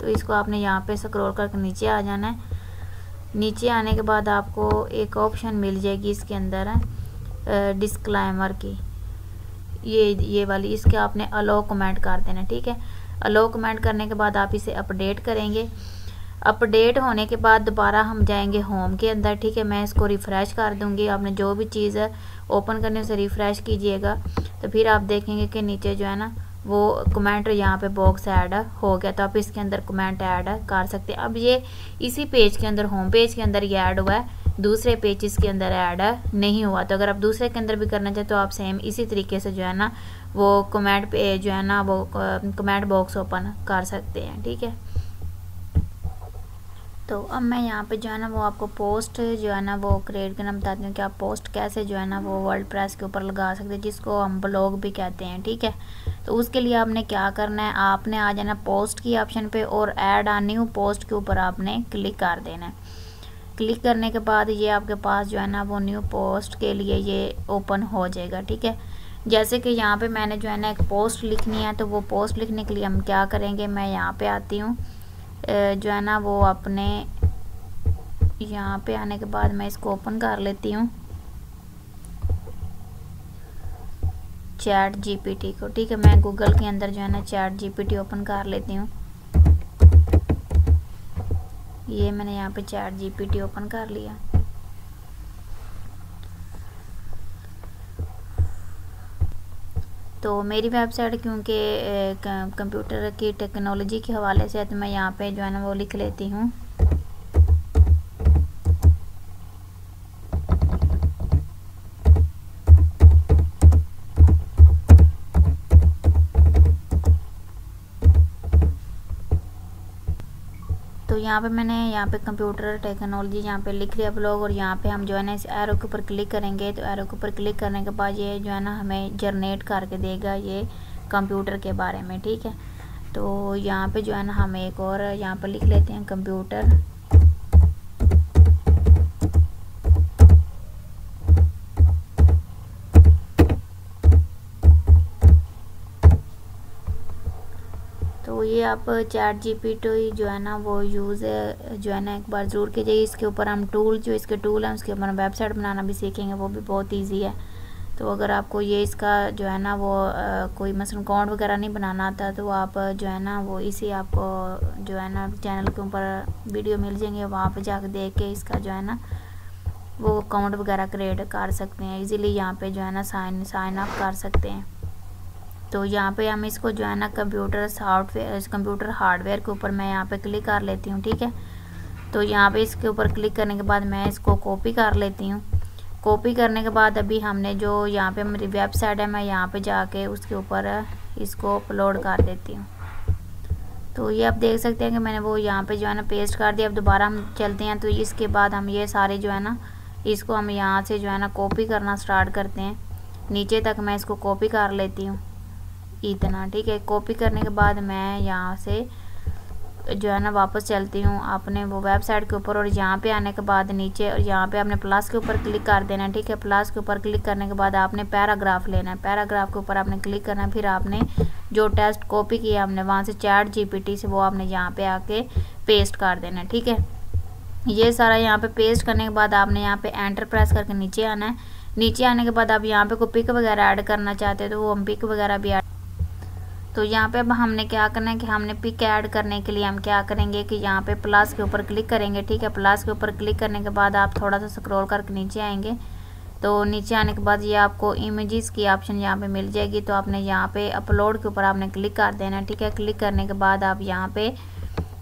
तो इसको आपने यहाँ पे स्क्रॉल करके नीचे आ जाना है। नीचे आने के बाद आपको एक ऑप्शन मिल जाएगी, इसके अंदर है डिस्क्लेमर की, ये ये वाली, इसके आपने अलाउ कमेंट कर देना। ठीक है, अलाउ कमेंट करने के बाद आप इसे अपडेट करेंगे। अपडेट होने के बाद दोबारा हम जाएंगे होम के अंदर। ठीक है, मैं इसको रिफ़्रेश कर दूंगी। आपने जो भी चीज़ ओपन करनी है उसे रिफ़्रेश कीजिएगा, तो फिर आप देखेंगे कि नीचे जो है ना वो कमेंट यहाँ पे बॉक्स ऐड हो गया। तो आप इसके अंदर कमेंट ऐड कर सकते हैं। अब ये इसी पेज के अंदर, होम पेज के अंदर ये ऐड हुआ है, दूसरे पेज इसके अंदर ऐड नहीं हुआ। तो अगर आप दूसरे के अंदर भी करना चाहते तो आप सेम इसी तरीके से जो है ना वो कमेंट पे जो है ना वो कमेंट बॉक्स ओपन कर सकते हैं। ठीक है, तो अब मैं यहाँ पे जो है ना वो आपको पोस्ट जो है ना वो क्रिएट करना बताती हूँ कि आप पोस्ट कैसे जो है ना वो वर्डप्रेस के ऊपर लगा सकते हैं, जिसको हम ब्लॉग भी कहते हैं। ठीक है, तो उसके लिए आपने क्या करना है, आपने आ जाना पोस्ट की ऑप्शन पे और ऐड आ न्यू पोस्ट के ऊपर आपने क्लिक कर देना है। क्लिक करने के बाद ये आपके पास जो है ना वो न्यू पोस्ट के लिए ये ओपन हो जाएगा। ठीक है, जैसे कि यहाँ पे मैंने जो है ना एक पोस्ट लिखनी है, तो वो पोस्ट लिखने के लिए हम क्या करेंगे, मैं यहाँ पे आती हूँ जो है ना वो अपने, यहाँ पे आने के बाद मैं इसको ओपन कर लेती हूँ चैट जीपीटी को। ठीक है, मैं गूगल के अंदर जो है ना चैट जीपीटी ओपन कर लेती हूँ। ये मैंने यहाँ पे चैट जीपीटी ओपन कर लिया। तो मेरी वेबसाइट क्योंकि कंप्यूटर की टेक्नोलॉजी के हवाले से है तो मैं यहाँ पे जो है ना वो लिख लेती हूँ। तो यहाँ पे मैंने यहाँ पे कंप्यूटर टेक्नोलॉजी यहाँ पे लिख लिया ब्लॉग, और यहाँ पे हम जो है ना इस एरो के ऊपर क्लिक करेंगे। तो एरो के ऊपर क्लिक करने के बाद ये जो है ना हमें जनरेट करके देगा ये कंप्यूटर के बारे में, ठीक है। तो यहाँ पे जो है ना हम एक और यहाँ पर लिख लेते हैं कंप्यूटर। तो ये आप चैट जीपीटी जो है ना वो यूज़ जो है ना एक बार ज़रूर कीजिए। इसके ऊपर हम टूल जो इसके टूल हैं उसके ऊपर हम वेबसाइट बनाना भी सीखेंगे, वो भी बहुत इजी है। तो अगर आपको ये इसका जो है ना वो आ, कोई मसलन अकाउंट वगैरह नहीं बनाना आता तो आप जो है ना वो इसी आपको जो है ना चैनल के ऊपर वीडियो मिल जाएंगे, वहाँ पर जाकर देख के इसका जो है ना वो अकाउंट वगैरह क्रिएट कर सकते हैं ईज़िली। यहाँ पर जो है ना साइन साइन अप कर सकते हैं। तो यहाँ पे हम इसको जो है ना कंप्यूटर सॉफ्टवेयर कंप्यूटर हार्डवेयर के ऊपर मैं यहाँ पे क्लिक कर लेती हूँ, ठीक है। तो यहाँ पे इसके ऊपर क्लिक करने के बाद मैं इसको कॉपी कर लेती हूँ। कॉपी करने के बाद अभी हमने जो यहाँ पे हमारी वेबसाइट है मैं यहाँ पे जाके उसके ऊपर इसको अपलोड कर देती हूँ। तो ये आप देख सकते हैं कि मैंने वो यहाँ पर जो है ना पेस्ट कर दिया। अब दोबारा हम चलते हैं। तो इसके बाद हम ये सारे जो है ना इसको हम यहाँ से जो है ना कॉपी करना स्टार्ट करते हैं, नीचे तक मैं इसको कॉपी कर लेती हूँ इतना, ठीक है। कॉपी करने के बाद मैं यहाँ से जो है ना वापस चलती हूँ अपने वो वेबसाइट के ऊपर, और यहाँ पे आने के बाद नीचे और यहाँ पे आपने प्लस के ऊपर क्लिक कर देना, ठीक है। प्लस के ऊपर क्लिक करने के बाद आपने पैराग्राफ लेना है, पैराग्राफ के ऊपर आपने क्लिक करना है। फिर आपने जो टेक्स्ट कॉपी किया हमने वहाँ से चैट जीपीटी से वो आपने यहाँ पर आके पेस्ट कर देना, ठीक है। ये सारा यहाँ पर पेस्ट करने के बाद आपने यहाँ पर एंटर प्रेस करके नीचे आना है। नीचे आने के बाद आप यहाँ पर कोई पिक वगैरह ऐड करना चाहते हो तो वो हम पिक वगैरह भी। तो यहाँ पे अब हमने क्या करना है कि हमने पिक ऐड करने के लिए हम क्या करेंगे कि यहाँ पे प्लस के ऊपर क्लिक करेंगे, ठीक है। प्लस के ऊपर क्लिक करने के बाद आप थोड़ा सा स्क्रॉल करके नीचे आएंगे। तो नीचे आने के बाद ये आपको इमेजेस की ऑप्शन यहाँ पे मिल जाएगी। तो आपने यहाँ पे अपलोड के ऊपर आपने क्लिक कर देना, ठीक है। क्लिक करने के बाद आप यहाँ पर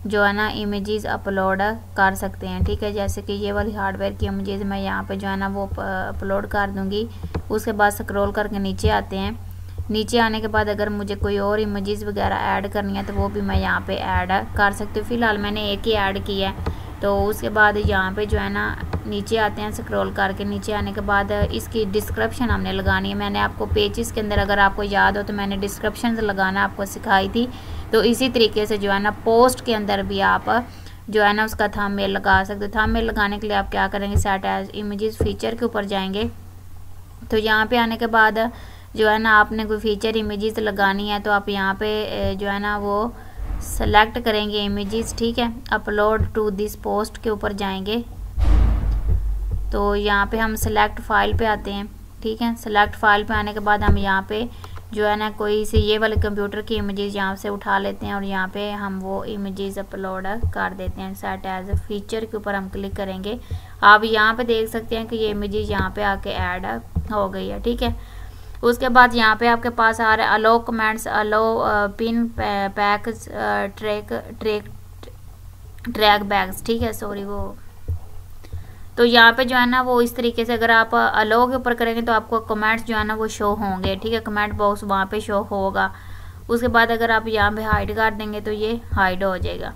जो है ना इमेजेस अपलोड कर सकते हैं, ठीक है। जैसे कि ये वाली हार्डवेयर की इमेजेस मैं यहाँ पर जो है ना वो अपलोड कर दूँगी। उसके बाद स्क्रॉल करके नीचे आते हैं। नीचे आने के बाद अगर मुझे कोई और इमेजेस वगैरह ऐड करनी है तो वो भी मैं यहाँ पे ऐड कर सकती हूँ। फ़िलहाल मैंने एक ही ऐड किया है। तो उसके बाद यहाँ पे जो है ना नीचे आते हैं, स्क्रॉल करके नीचे आने के बाद इसकी डिस्क्रिप्शन हमने लगानी है। मैंने आपको पेजेस के अंदर अगर आपको याद हो तो मैंने डिस्क्रिप्शन लगाना आपको सिखाई थी। तो इसी तरीके से जो है ना पोस्ट के अंदर भी आप जो है ना उसका थंबनेल लगा सकते हो। थंबनेल लगाने के लिए आप क्या करेंगे सेट एज इमेजेस फीचर के ऊपर जाएंगे। तो यहाँ पर आने के बाद जो है ना आपने कोई फीचर इमेजेस लगानी है तो आप यहाँ पे जो है ना वो सेलेक्ट करेंगे इमेजेस, ठीक है। अपलोड टू दिस पोस्ट के ऊपर जाएंगे। तो यहाँ पे हम सेलेक्ट फाइल पे आते हैं, ठीक है। सेलेक्ट फाइल पे आने के बाद हम यहाँ पे जो है ना कोई से ये वाले कंप्यूटर की इमेजेस यहाँ से उठा लेते हैं और यहाँ पे हम वो इमेजेस अपलोड कर देते हैं। सेट एज फीचर के ऊपर हम क्लिक करेंगे। आप यहाँ पे देख सकते हैं कि ये इमेजेस यहाँ पे आके ऐड हो गई है, ठीक है। उसके बाद यहाँ पे आपके पास आ रहे allow comments, allow pin pack track track track bags, ठीक है, सॉरी वो। तो यहाँ पे जो है ना वो इस तरीके से अगर आप अलो के ऊपर करेंगे तो आपको कमेंट्स जो है ना वो शो होंगे, ठीक है। कमेंट बॉक्स वहाँ पे शो होगा। उसके बाद अगर आप यहाँ पे हाइड कर देंगे तो ये हाइड हो जाएगा।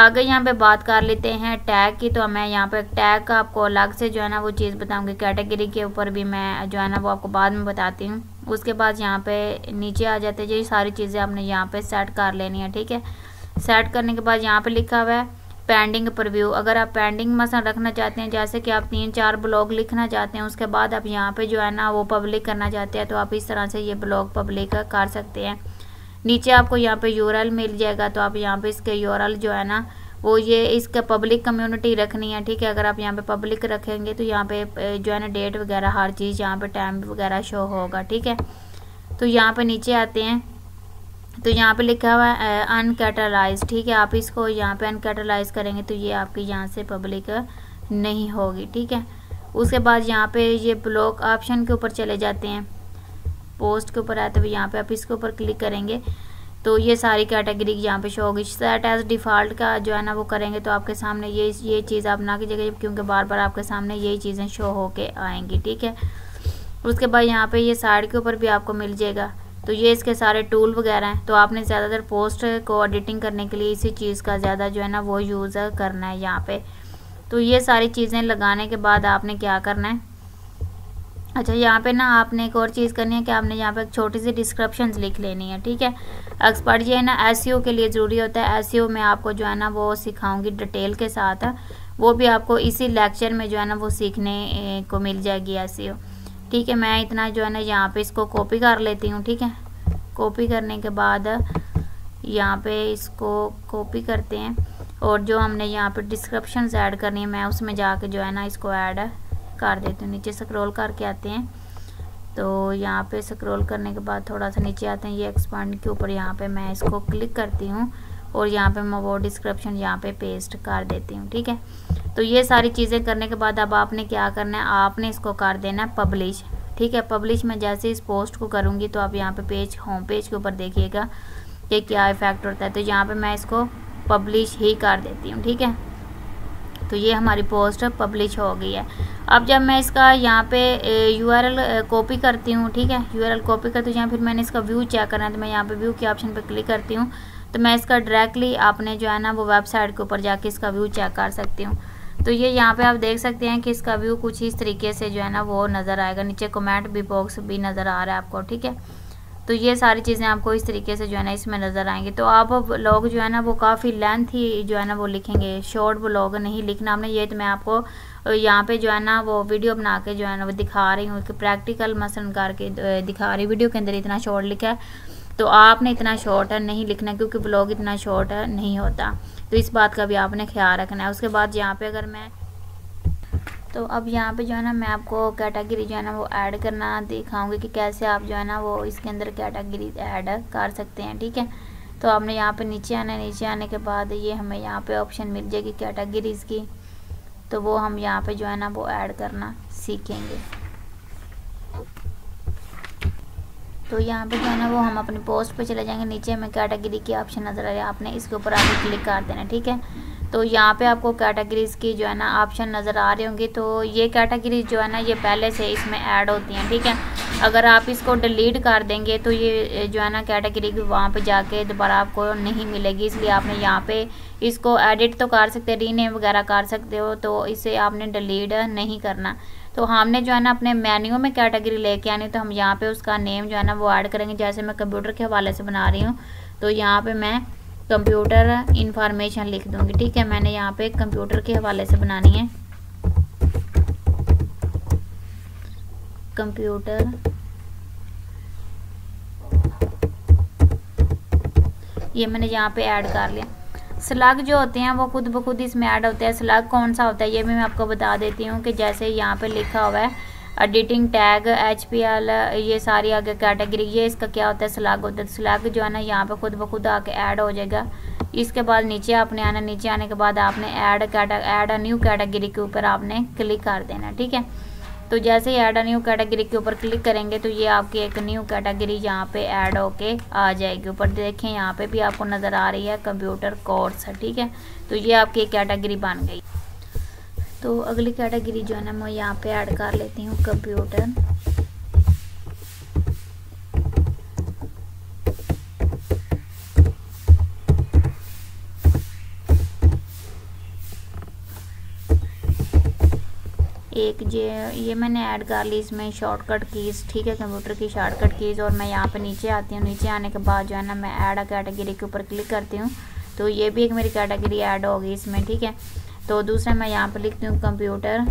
आगे यहाँ पे बात कर लेते हैं टैग की। तो मैं यहाँ पे टैग का आपको अलग से जो है ना वो चीज़ बताऊंगी। कैटेगरी के ऊपर भी मैं जो है ना वो आपको बाद में बताती हूँ। उसके बाद यहाँ पे नीचे आ जाते हैं, ये सारी चीज़ें आपने यहाँ पे सेट कर लेनी है, ठीक है। सेट करने के बाद यहाँ पे लिखा हुआ है पेंडिंग प्रीव्यू। अगर आप पेंडिंग मसला रखना चाहते हैं, जैसे कि आप तीन चार ब्लॉग लिखना चाहते हैं उसके बाद आप यहाँ पर जो है ना वो पब्लिक करना चाहते हैं तो आप इस तरह से ये ब्लॉग पब्लिक कर सकते हैं। नीचे आपको यहाँ पे यूआरएल मिल जाएगा। तो आप यहाँ पे इसके यूआरएल जो है ना वो ये इसका पब्लिक कम्युनिटी रखनी है, ठीक है। अगर आप यहाँ पे पब्लिक रखेंगे तो यहाँ पे जो है ना डेट वगैरह हर चीज़ यहाँ पे टाइम वगैरह शो होगा, ठीक है। तो यहाँ पे नीचे आते हैं। तो यहाँ पे लिखा हुआ है अनकैटलाइज, ठीक है। आप इसको यहाँ पर अनकैटलाइज करेंगे तो ये आपकी यहाँ से पब्लिक नहीं होगी, ठीक है। उसके बाद यहाँ पर ये ब्लॉक ऑप्शन के ऊपर चले जाते हैं। पोस्ट के ऊपर आते हुए यहाँ पे आप इसके ऊपर क्लिक करेंगे तो ये सारी कैटेगरी यहाँ पे शो होगी। सेट एज डिफ़ॉल्ट का जो है ना वो करेंगे तो आपके सामने ये ये चीज़ आप ना कीजिएगा क्योंकि बार बार आपके सामने यही चीज़ें शो होके आएंगी, ठीक है। उसके बाद यहाँ पे ये साइड के ऊपर भी आपको मिल जाएगा, तो ये इसके सारे टूल वगैरह हैं। तो आपने ज़्यादातर पोस्ट को एडिटिंग करने के लिए इसी चीज़ का ज़्यादा जो है ना वो यूज़ करना है यहाँ पे। तो ये सारी चीज़ें लगाने के बाद आपने क्या करना है, अच्छा यहाँ पे ना आपने एक और चीज़ करनी है कि आपने यहाँ पे एक छोटी सी डिस्क्रिप्शन लिख लेनी है, ठीक है। एक्सपर्ट ये है ना एसईओ के लिए ज़रूरी होता है, एसईओ में आपको जो है ना वो सिखाऊंगी डिटेल के साथ, वो भी आपको इसी लेक्चर में जो है ना वो सीखने को मिल जाएगी एसईओ, ठीक है। मैं इतना जो है ना यहाँ पे इसको कॉपी कर लेती हूँ, ठीक है। कॉपी करने के बाद यहाँ पे इसको कॉपी करते हैं और जो हमने यहाँ पे डिस्क्रिप्शन ऐड करनी है मैं उसमें जाके जो है ना इसको ऐड कर देती हूँ। नीचे स्क्रॉल करके आते हैं, तो यहाँ पे स्क्रॉल करने के बाद थोड़ा सा नीचे आते हैं, ये एक्सपांड के ऊपर यहाँ पे मैं इसको क्लिक करती हूँ और यहाँ पे मैं वो डिस्क्रिप्शन यहाँ पे पेस्ट कर देती हूँ, ठीक है। तो ये सारी चीज़ें करने के बाद अब आपने क्या करना है, आपने इसको कर देना है पब्लिश, ठीक है। पब्लिश में जैसे इस पोस्ट को करूँगी तो आप यहाँ पे पेज होम पेज के ऊपर देखिएगा कि क्या इफेक्ट होता है, तो यहाँ पे मैं इसको पब्लिश ही कर देती हूँ, ठीक है। तो ये हमारी पोस्ट पब्लिश हो गई है। अब जब मैं इसका यहाँ पे यू आर एल कॉपी करती हूँ, ठीक है, यू आर एल कॉपी करती हूँ, या फिर मैंने इसका व्यू चेक करना है तो मैं यहाँ पे व्यू के ऑप्शन पे क्लिक करती हूँ, तो मैं इसका डायरेक्टली आपने जो है ना वो वेबसाइट के ऊपर जाके इसका व्यू चेक कर सकती हूँ। तो ये यहाँ पे आप देख सकते हैं कि इसका व्यू कुछ इस तरीके से जो है ना वो नज़र आएगा, नीचे कमेंट भी बॉक्स भी नज़र आ रहा है आपको, ठीक है। तो ये सारी चीज़ें आपको इस तरीके से जो है ना इसमें नज़र आएंगी। तो आप लोग जो है ना वो काफ़ी लेंथ ही जो है ना वो लिखेंगे, शॉर्ट ब्लॉग नहीं लिखना आपने। ये तो मैं आपको यहाँ पे जो है ना वो वीडियो बना के जो है ना वो दिखा रही हूँ कि प्रैक्टिकल मसलन करके दिखा रही वीडियो के अंदर इतना शॉर्ट लिखा है, तो आपने इतना शॉर्ट नहीं लिखना क्योंकि ब्लॉग इतना शॉर्ट नहीं होता, तो इस बात का भी आपने ख्याल रखना है। उसके बाद यहाँ पे अगर मैं तो अब यहाँ पे जो है ना मैं आपको कैटेगरी जो है ना वो ऐड करना दिखाऊंगी कि कैसे आप जो है ना वो इसके अंदर कैटेगरी ऐड कर सकते हैं, ठीक है। तो आपने यहाँ पे नीचे आना है, नीचे आने के बाद ये हमें यहाँ पे ऑप्शन मिल जाएगी कैटेगरीज की, तो वो हम यहाँ पे जो है ना वो ऐड करना सीखेंगे। तो यहाँ पे जो है ना वो हम अपनी पोस्ट पे चले जाएंगे, नीचे हमें कैटेगरी की ऑप्शन नज़र आ रहा है, आपने इसके ऊपर आगे क्लिक कर देना, ठीक है। तो यहाँ पे आपको कैटेगरीज़ की जो है ना ऑप्शन नज़र आ रही होंगी, तो ये कैटेगरी जो है ना ये पहले से इसमें ऐड होती हैं, ठीक है। अगर आप इसको डिलीट कर देंगे तो ये जो है ना कैटेगरी वहाँ पे जाके दोबारा आपको नहीं मिलेगी, इसलिए आपने यहाँ पे इसको एडिट तो कर सकते, रीनेम वगैरह कर सकते हो, तो इसे आपने डिलीट नहीं करना। तो हमने जो है ना अपने मेन्यू में कैटेगरी लेके आनी, तो हम यहाँ पे उसका नेम जो है ना वो ऐड करेंगे। जैसे मैं कंप्यूटर के हवाले से बना रही हूँ तो यहाँ पे मैं कंप्यूटर इंफॉर्मेशन लिख दूँगी, ठीक है। मैंने यहाँ पे कंप्यूटर के हवाले से बनानी है, कंप्यूटर ये मैंने यहाँ पे ऐड कर लिया। स्लग जो होते हैं वो खुद ब खुद इसमें ऐड होते हैं। स्लग कौन सा होता है ये भी मैं आपको बता देती हूँ कि जैसे यहाँ पे लिखा हुआ है editing tag H P L, ये सारी आगे कैटेगरी, ये इसका क्या होता है स्लग होता है। स्लग जो है ना यहाँ पे खुद ब खुद आके ऐड हो जाएगा। इसके बाद नीचे आपने आना, नीचे आने के बाद आपने add add a new category के ऊपर आपने क्लिक कर देना, ठीक है। तो जैसे ही ऐड अ न्यू कैटेगरी के ऊपर क्लिक करेंगे तो ये आपकी एक न्यू कैटेगरी यहाँ पे ऐड होके आ जाएगी। ऊपर देखें यहाँ पे भी आपको नज़र आ रही है कंप्यूटर कोर्स, ठीक है। तो ये आपकी कैटेगरी बन गई। तो अगली कैटेगरी जो है ना मैं यहाँ पे ऐड कर लेती हूँ कंप्यूटर, एक जे ये मैंने ऐड कर ली इसमें शॉर्टकट कीज़, ठीक है, कंप्यूटर की शॉर्टकट कीज़। और मैं यहाँ पे नीचे आती हूँ, नीचे आने के बाद जो है ना मैं ऐड अ कैटेगरी के ऊपर क्लिक करती हूँ तो ये भी एक मेरी कैटेगरी ऐड होगी इसमें, ठीक है। तो दूसरा मैं यहाँ पे लिखती हूँ कंप्यूटर,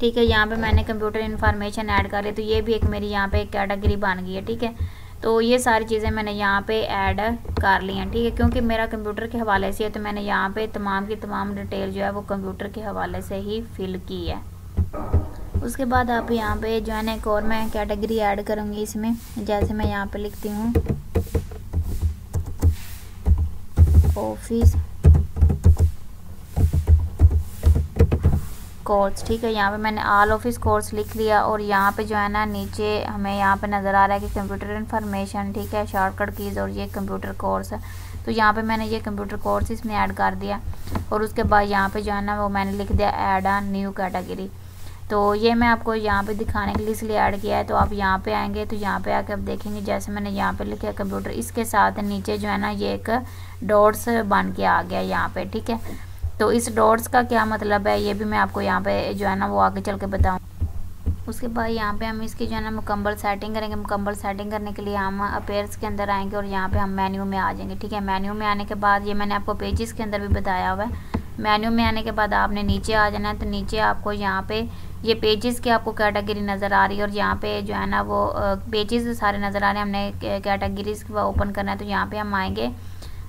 ठीक है। यहाँ पे मैंने कंप्यूटर इंफॉर्मेशन ऐड कर ली तो ये भी एक मेरी यहाँ पे कैटेगरी बन गई है, ठीक है। तो ये सारी चीज़ें मैंने यहाँ पे ऐड कर ली हैं, ठीक है, क्योंकि मेरा कंप्यूटर के हवाले से है तो मैंने यहाँ पे तमाम की तमाम डिटेल जो है वो कंप्यूटर के हवाले से ही फिल की है। उसके बाद आप यहाँ पे जो है ना एक और मैं कैटेगरी ऐड करूँगी इसमें, जैसे मैं यहाँ पे लिखती हूँ ऑफिस कोर्स, ठीक है। यहाँ पे मैंने ऑल ऑफिस कोर्स लिख लिया और यहाँ पे जो है ना नीचे हमें यहाँ पे नज़र आ रहा है कि कंप्यूटर इन्फॉर्मेशन, ठीक है, शॉर्टकट कीज़ और ये कंप्यूटर कोर्स है। तो यहाँ पे मैंने ये कंप्यूटर कोर्स इसमें ऐड कर दिया और उसके बाद यहाँ पे जो है ना वो मैंने लिख दिया ऐड ऑन न्यू कैटेगरी। तो ये मैं आपको यहाँ पे दिखाने के लिए इसलिए ऐड किया है। तो आप यहाँ पे आएंगे तो यहाँ पे आके आप देखेंगे जैसे मैंने यहाँ पे लिखा कंप्यूटर, इसके साथ नीचे जो है ना ये एक डॉट्स बन के आ गया यहाँ पे, ठीक है। तो इस डॉट्स का क्या मतलब है ये भी मैं आपको यहाँ पे जो है ना वो आगे चल के बताऊँ। उसके बाद यहाँ पे हम इसकी जो है ना मुकम्मल सेटिंग करेंगे। मुकम्मल सेटिंग करने के लिए हम अपेयर्स के अंदर आएंगे और यहाँ पे हम मेन्यू में आ जाएंगे, ठीक है। मेन्यू में आने के बाद ये मैंने आपको पेजेस के अंदर भी बताया हुआ है। मेन्यू में आने के बाद आपने नीचे आ जाना है। तो नीचे आपको यहाँ पे ये पेजेस की आपको कैटेगरी नज़र आ रही है और यहाँ पे जो है ना वो पेजेस सारे नज़र आ रहे हैं। हमने कैटेगरीज को ओपन करना है तो यहाँ पे हम आएंगे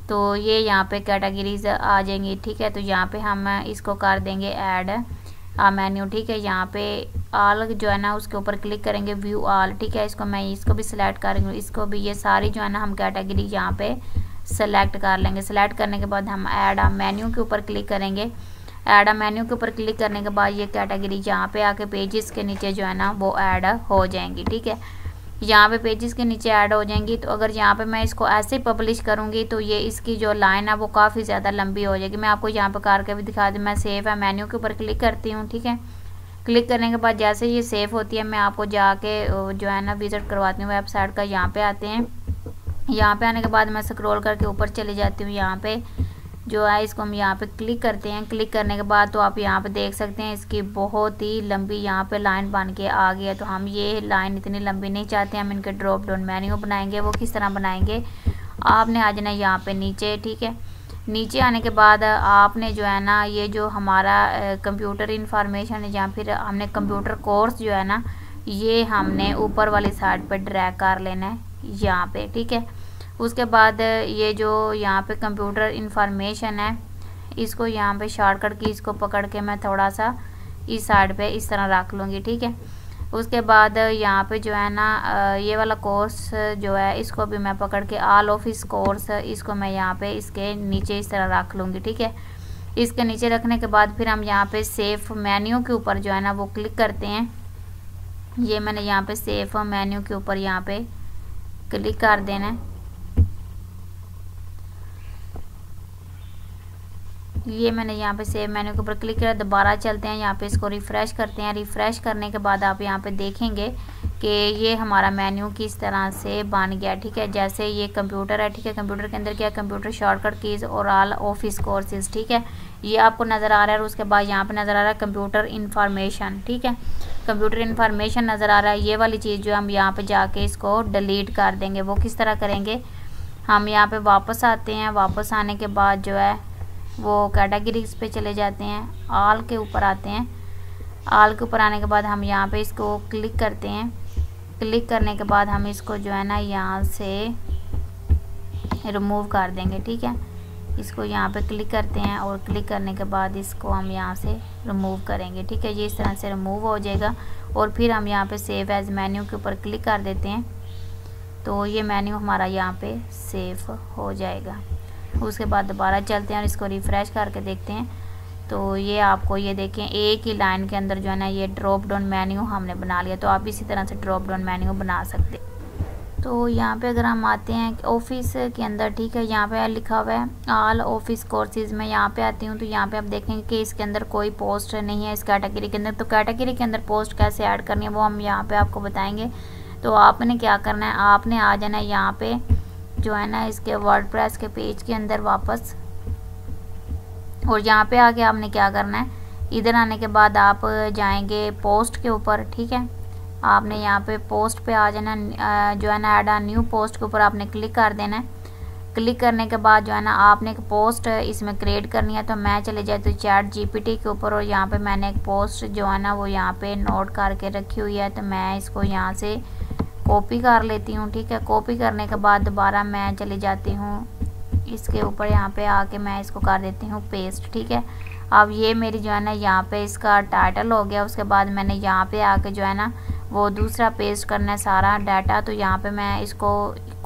तो ये यहाँ पे कैटेगरीज आ जाएंगी, ठीक है। तो यहाँ पे हम इसको कर देंगे ऐड मेन्यू, ठीक है। यहाँ पे ऑल जो है ना उसके ऊपर क्लिक करेंगे, व्यू ऑल, ठीक है। इसको मैं इसको भी सिलेक्ट कर रही हूँ, इसको भी, ये सारी जो है ना हम कैटेगरी यहाँ पे सेलेक्ट कर लेंगे। सेलेक्ट करने के बाद हम ऐड मेन्यू के ऊपर क्लिक करेंगे। ऐड मेन्यू के ऊपर क्लिक करने के बाद ये कैटेगरी यहाँ पे आके पेजेस के नीचे जो है ना वो ऐड हो जाएंगी, ठीक है। यहाँ पे पेजेस के नीचे ऐड हो जाएंगी। तो अगर यहाँ पे मैं इसको ऐसे पब्लिश करूँगी तो ये इसकी जो लाइन है वो काफ़ी ज़्यादा लंबी हो जाएगी। मैं आपको यहाँ पे करके भी दिखा दूँ। मैं सेव है मेन्यू के ऊपर क्लिक करती हूँ, ठीक है। क्लिक करने के बाद जैसे ये सेव होती है मैं आपको जाके जो है ना विजिट करवाती हूँ वेबसाइट का। यहाँ पर आते हैं, यहाँ पर आने के बाद मैं स्क्रॉल करके ऊपर चली जाती हूँ। यहाँ पर जो है इसको हम यहाँ पे क्लिक करते हैं। क्लिक करने के बाद तो आप यहाँ पे देख सकते हैं इसकी बहुत ही लंबी यहाँ पे लाइन बन के आ गई है। तो हम ये लाइन इतनी लंबी नहीं चाहते, हम इनके ड्रॉप डाउन मेन्यू बनाएंगे। वो किस तरह बनाएंगे, आपने आ जाना यहाँ पे नीचे, ठीक है। नीचे आने के बाद आपने जो है ना ये जो हमारा कंप्यूटर इंफॉर्मेशन या फिर हमने कंप्यूटर कोर्स जो है ना ये हमने ऊपर वाली साइड पर ड्रैग कर लेना है यहाँ पर, ठीक है। उसके बाद ये जो यहाँ पे कंप्यूटर इंफॉर्मेशन है इसको यहाँ पे शॉर्टकट की इसको पकड़ के मैं थोड़ा सा इस साइड पे इस तरह रख लूँगी, ठीक है। उसके बाद यहाँ पे जो है ना ये वाला कोर्स जो है इसको भी मैं पकड़ के ऑल ऑफिस कोर्स इसको मैं यहाँ पे इसके नीचे इस तरह रख लूँगी, ठीक है। इसके नीचे रखने के बाद फिर हम यहाँ पे सेव मेन्यू के ऊपर जो है ना वो क्लिक करते हैं। ये मैंने यहाँ पर सेव मेन्यू के ऊपर यहाँ पर क्लिक कर देना है। ये मैंने यहाँ पे सेव मेन्यू के ऊपर क्लिक किया। दोबारा चलते हैं यहाँ पे, इसको रिफ़्रेश करते हैं। रिफ़्रेश करने के बाद आप यहाँ पे देखेंगे कि ये हमारा मेन्यू किस तरह से बन गया, ठीक है। जैसे ये कंप्यूटर है, ठीक है। कंप्यूटर के अंदर क्या कंप्यूटर शॉर्टकट कीज़ और ऑल ऑफिस कोर्सेज, ठीक है। ये आपको नज़र आ रहा है और उसके बाद यहाँ पे नज़र आ रहा है कंप्यूटर इन्फॉर्मेशन, ठीक है। कंप्यूटर इन्फॉर्मेशन नज़र आ रहा है। ये वाली चीज़ जो हम यहाँ पर जाके इसको डिलीट कर देंगे। वो किस तरह करेंगे, हम यहाँ पर वापस आते हैं। वापस आने के बाद जो है वो कैटेगरीज पे चले जाते हैं, आल के ऊपर आते हैं। आल के ऊपर आने के बाद हम यहाँ पे इसको क्लिक करते हैं। क्लिक करने के बाद हम इसको जो है ना यहाँ से रिमूव कर देंगे, ठीक है। इसको यहाँ पे क्लिक करते हैं और क्लिक करने के बाद इसको हम यहाँ से रिमूव करेंगे, ठीक है। ये इस तरह से रिमूव हो जाएगा और फिर हम यहाँ पे सेव एज मेन्यू के ऊपर क्लिक कर देते हैं। तो ये मेन्यू हमारा यहाँ पे सेव हो जाएगा। उसके बाद दोबारा चलते हैं और इसको रिफ़्रेश करके देखते हैं। तो ये आपको ये देखें एक ही लाइन के अंदर जो है ना ये ड्रॉप डाउन मेन्यू हमने बना लिया। तो आप इसी तरह से ड्रॉप डाउन मेन्यू बना सकते। तो यहाँ पे अगर हम आते हैं ऑफिस के अंदर, ठीक है, यहाँ पे लिखा हुआ है ऑल ऑफिस कोर्सेज़ में। यहाँ पे आती हूँ तो यहाँ पे आप देखेंगे कि इसके अंदर कोई पोस्ट नहीं है इस कैटेगरी के अंदर। तो कैटेगरी के अंदर पोस्ट कैसे ऐड करनी है वो हम यहाँ पर आपको बताएँगे। तो आपने क्या करना है, आपने आ जाना है यहाँ पर जो है ना इसके वर्डप्रेस के पेज के अंदर वापस, और यहाँ पे आके आपने क्या करना है, इधर आने के बाद आप जाएंगे पोस्ट के ऊपर, ठीक है। आपने यहाँ पे पोस्ट पे आ जाना, जो है ना ऐड ऑन न्यू पोस्ट के ऊपर आपने क्लिक कर देना है। क्लिक करने के बाद जो है ना आपने एक पोस्ट इसमें क्रिएट करनी है। तो मैं चले जाती हूँ चैट जीपीटी के ऊपर और यहाँ पर मैंने एक पोस्ट जो है ना वो यहाँ पर नोट करके रखी हुई है। तो मैं इसको यहाँ से कॉपी कर लेती हूँ, ठीक है। कॉपी करने के बाद दोबारा मैं चली जाती हूँ इसके ऊपर, यहाँ पे आके मैं इसको कर देती हूँ पेस्ट, ठीक है। अब ये मेरी जो है ना यहाँ पे इसका टाइटल हो गया। उसके बाद मैंने यहाँ पे आके जो है ना वो दूसरा पेस्ट करना है सारा डाटा। तो यहाँ पे मैं इसको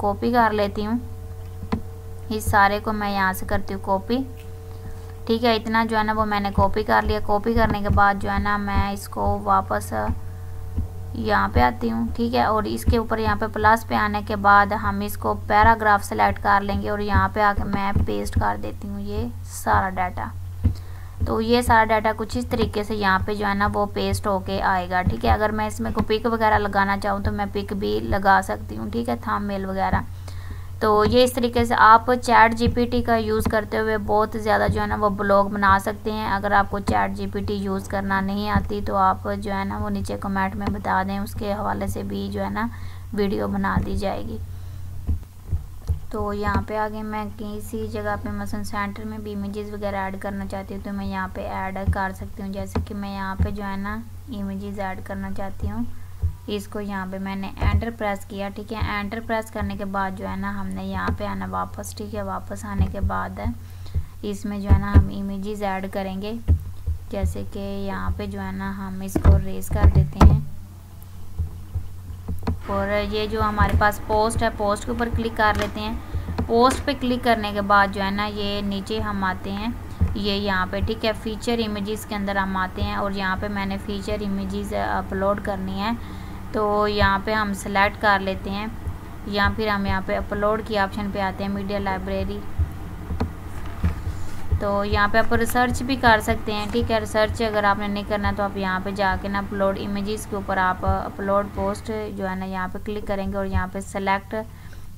कॉपी कर लेती हूँ इस सारे को मैं यहाँ से करती हूँ कॉपी। ठीक है, इतना जो है ना वो मैंने कॉपी कर लिया। कॉपी करने के बाद जो है ना मैं इसको वापस यहाँ पे आती हूँ। ठीक है, और इसके ऊपर यहाँ पे प्लस पे आने के बाद हम इसको पैराग्राफ सेलेक्ट कर लेंगे और यहाँ पे आके मैं पेस्ट कर देती हूँ ये सारा डाटा। तो ये सारा डाटा कुछ इस तरीके से यहाँ पे जो है ना वो पेस्ट होके आएगा। ठीक है, अगर मैं इसमें को पिक वगैरह लगाना चाहूँ तो मैं पिक भी लगा सकती हूँ। ठीक है, थंबनेल वगैरह। तो ये इस तरीके से आप चैट जीपीटी का यूज़ करते हुए बहुत ज़्यादा जो है ना वो ब्लॉग बना सकते हैं। अगर आपको चैट जीपीटी यूज़ करना नहीं आती तो आप जो है ना वो नीचे कमेंट में बता दें, उसके हवाले से भी जो है ना वीडियो बना दी जाएगी। तो यहाँ पे आगे मैं किसी जगह पे मसलन सेंटर में भी इमेजेस वगैरह ऐड करना चाहती हूँ तो मैं यहाँ पे ऐड कर सकती हूँ। जैसे कि मैं यहाँ पे जो है ना इमेजेस ऐड करना चाहती हूँ, इसको यहाँ पे मैंने एंटर प्रेस किया। ठीक है, एंटर प्रेस करने के बाद जो है ना हमने यहाँ पे आना वापस। ठीक है, वापस आने के बाद इसमें जो है ना हम इमेजेस ऐड करेंगे। जैसे कि यहाँ पे जो है ना हम इसको रेस कर देते हैं और ये जो हमारे पास पोस्ट है पोस्ट के ऊपर क्लिक कर लेते हैं। पोस्ट पे क्लिक करने के बाद जो है ना ये नीचे हम आते हैं, ये यहाँ पे। ठीक है, फ़ीचर इमेजेस के अंदर हम आते हैं और यहाँ पे मैंने फ़ीचर इमेजेस अपलोड करनी है तो यहाँ पे हम सेलेक्ट कर लेते हैं या फिर हम यहाँ पे अपलोड की ऑप्शन पे आते हैं, मीडिया लाइब्रेरी। तो यहाँ पे आप रिसर्च भी कर सकते हैं। ठीक है, रिसर्च अगर आपने नहीं करना तो आप यहाँ पे जाके ना अपलोड इमेजेस के ऊपर आप अपलोड पोस्ट जो है ना यहाँ पे क्लिक करेंगे और यहाँ पे सेलेक्ट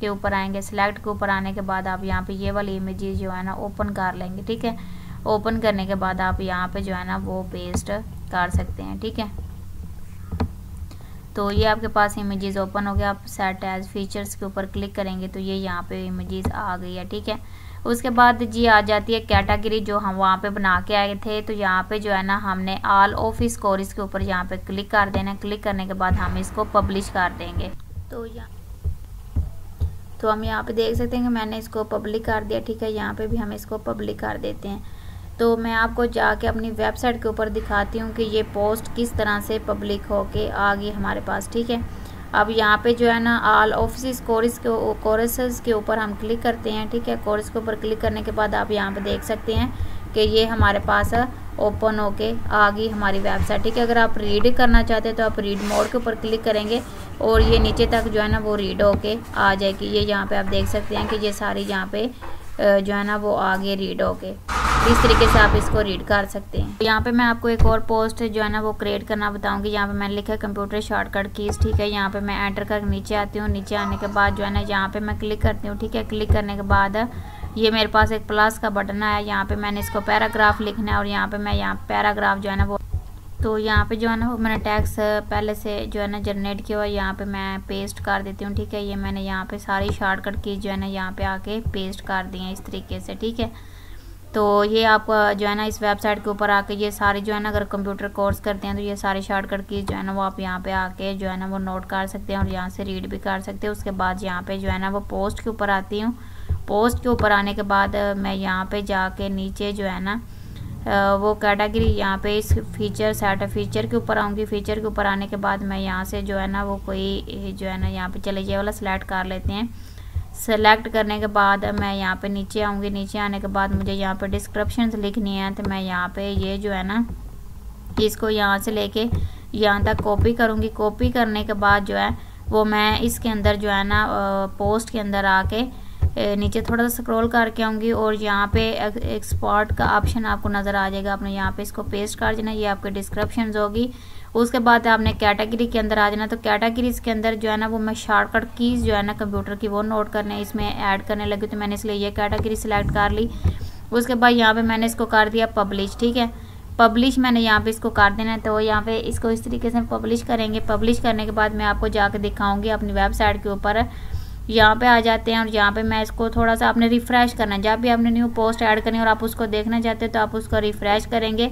के ऊपर आएंगे। सेलेक्ट के ऊपर आने के बाद आप यहाँ पे ये वाली इमेजेस जो है ना ओपन कर लेंगे। ठीक है, ओपन करने के बाद आप यहाँ पे जो है ना वो पेस्ट कर सकते हैं। ठीक है, तो ये आपके पास इमेजेस ओपन हो गया। आप सेट एज फीचर्स के ऊपर क्लिक करेंगे तो ये यहाँ पे इमेजेस आ गई है। ठीक है, उसके बाद जी आ जाती है कैटेगरी जो हम वहाँ पे बना के आए थे। तो यहाँ पे जो है ना हमने ऑल ऑफिस कोर्स के ऊपर यहाँ पे क्लिक कर देना। क्लिक करने के बाद हम इसको पब्लिश कर देंगे। तो यहाँ तो हम यहाँ पे देख सकते हैं कि मैंने इसको पब्लिक कर दिया। ठीक है, यहाँ पे भी हम इसको पब्लिक कर देते हैं। तो मैं आपको जाके अपनी वेबसाइट के ऊपर दिखाती हूँ कि ये पोस्ट किस तरह से पब्लिक होके आ गई हमारे पास। ठीक है, अब यहाँ पे जो है ना ऑल ऑफिस कोर्स के कोर्सेज के ऊपर हम क्लिक करते हैं। ठीक है, कोर्स के ऊपर क्लिक करने के बाद आप यहाँ पे देख सकते हैं कि ये हमारे पास ओपन होके आ गई हमारी वेबसाइट। ठीक है, अगर आप रीड करना चाहते हैं तो आप रीड मोड के ऊपर क्लिक करेंगे और ये नीचे तक जो है ना वो रीड होके आ जाएगी। ये यहाँ पे आप देख सकते हैं कि ये सारी यहाँ पे जो है ना वो आगे रीड होके इस तरीके से आप इसको रीड कर सकते हैं। यहाँ पे मैं आपको एक और पोस्ट जो है ना वो क्रिएट करना बताऊंगी। यहाँ पे मैंने लिखा है कंप्यूटर शॉर्टकट कीज। ठीक है, यहाँ पे मैं एंटर कर नीचे आती हूँ। नीचे आने के बाद जो है ना यहाँ पे मैं क्लिक करती हूँ। ठीक है, क्लिक करने के बाद ये मेरे पास एक प्लस का बटन आया। यहाँ पे मैंने इसको पैराग्राफ लिखना है और यहाँ पे मैं यहाँ पैराग्राफ जो है ना वो तो यहाँ पे जो है ना वो मैंने टैक्स पहले से जो है ना जनरेट किया हुआ है, यहाँ पे मैं पेस्ट कर देती हूँ। ठीक है, ये मैंने यहाँ पे सारी शॉर्टकट की जो है ना यहाँ पे आके पेस्ट कर दी है इस तरीके से। ठीक है, तो ये आप जो है ना इस वेबसाइट के ऊपर आके ये सारे जो है ना अगर कंप्यूटर कोर्स करते हैं तो ये सारे शॉर्टकट की जो है ना वो आप यहाँ पे आके जो है ना वो नोट कर सकते हैं और यहाँ से रीड भी कर सकते हैं। उसके बाद यहाँ पे जो है ना वो पोस्ट के ऊपर आती हूँ। पोस्ट के ऊपर आने के बाद मैं यहाँ पे जाके नीचे जो है ना वो कैटेगरी यहाँ पे इस फीचर सेट फीचर के ऊपर आऊँगी। फीचर के ऊपर आने के बाद मैं यहाँ से जो है ना वो कोई जो है ना यहाँ पे चले जाए वाला सेलेक्ट कर लेते हैं। सेलेक्ट करने के बाद मैं यहाँ पे नीचे आऊँगी। नीचे आने के बाद मुझे यहाँ पे डिस्क्रिप्शन लिखनी है तो मैं यहाँ पे ये जो है ना इसको यहाँ से लेके यहाँ तक कॉपी करूँगी। कॉपी करने के बाद जो है वो मैं इसके अंदर जो है ना पोस्ट के अंदर आके नीचे थोड़ा सा स्क्रॉल करके आऊँगी और यहाँ पे एक्सपोर्ट का ऑप्शन आपको नज़र आ जाएगा। आपने यहाँ पे इसको पेस्ट कर देना, ये आपके डिस्क्रिप्शन होगी। उसके बाद आपने कैटेगरी के अंदर आ जाना। तो कैटेगरीज के अंदर जो है ना वो मैं शॉर्टकट कीज जो है ना कंप्यूटर की वो नोट करने इसमें ऐड करने लगी तो मैंने इसलिए ये कैटेगरी सिलेक्ट कर ली। उसके बाद यहाँ पर मैंने इसको कर दिया पब्लिश। ठीक है, पब्लिश मैंने यहाँ पे इसको कर देना है। तो यहाँ पे इसको इस तरीके से पब्लिश करेंगे। पब्लिश करने के बाद मैं आपको जाके दिखाऊँगी अपनी वेबसाइट के ऊपर। यहाँ पे आ जाते हैं और यहाँ पे मैं इसको थोड़ा सा आपने रिफ़्रेश करना है। जब भी आपने न्यू पोस्ट ऐड करनी है और आप उसको देखना चाहते हैं तो आप उसको रिफ़्रेश करेंगे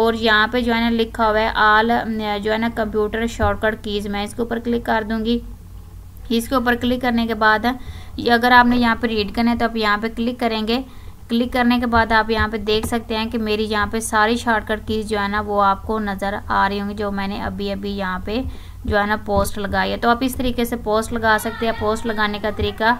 और यहाँ पे जो है ना लिखा हुआ है आल जो है ना कंप्यूटर शॉर्टकट कीज़, मैं इसके ऊपर क्लिक कर दूँगी। इसके ऊपर क्लिक करने के बाद अगर आपने यहाँ पर रीड करना है तो आप यहाँ पर क्लिक करेंगे। क्लिक करने के बाद आप यहाँ पर देख सकते हैं कि मेरी यहाँ पर सारी शॉर्टकट कीज़ जो है ना वो आपको नज़र आ रही होंगी जो मैंने अभी अभी यहाँ पर जो है ना पोस्ट लगाई है। तो आप इस तरीके से पोस्ट लगा सकते हैं। पोस्ट लगाने का तरीका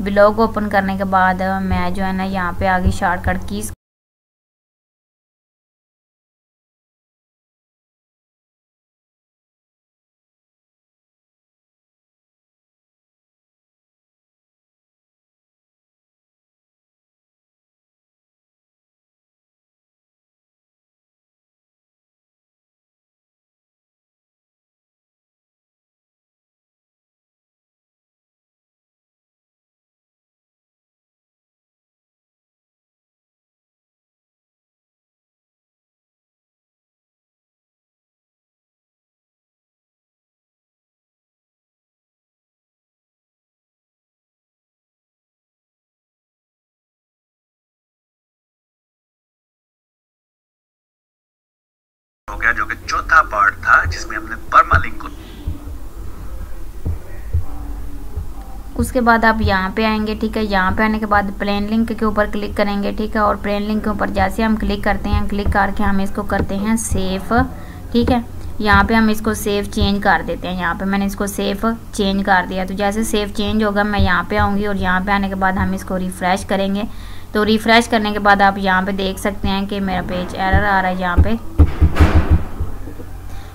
ब्लॉग ओपन करने के बाद मैं जो है ना यहाँ पे आगे शॉर्टकट कीज हो गया, जो कि चौथा पार्ट था जिसमें हमने परमालिंक को। उसके बाद आप यहाँ पे आएंगे, ठीक है। यहाँ पे आने के बाद प्लेन लिंक के ऊपर क्लिक करेंगे, ठीक है। और प्लेन लिंक के ऊपर जैसे हम क्लिक करते हैं, क्लिक करके हम इसको करते हैं सेफ, ठीक है। यहाँ पे हम इसको सेफ चेंज कर देते हैं। यहाँ पे मैंने इसको सेफ चेंज कर दिया, तो जैसे सेफ चेंज होगा मैं यहाँ पे आऊँगी और यहाँ पे आने के बाद हम इसको रिफ्रेश करेंगे। तो रिफ्रेश करने के बाद आप यहाँ पे देख सकते हैं कि मेरा पेज एरर आ रहा है यहाँ पे,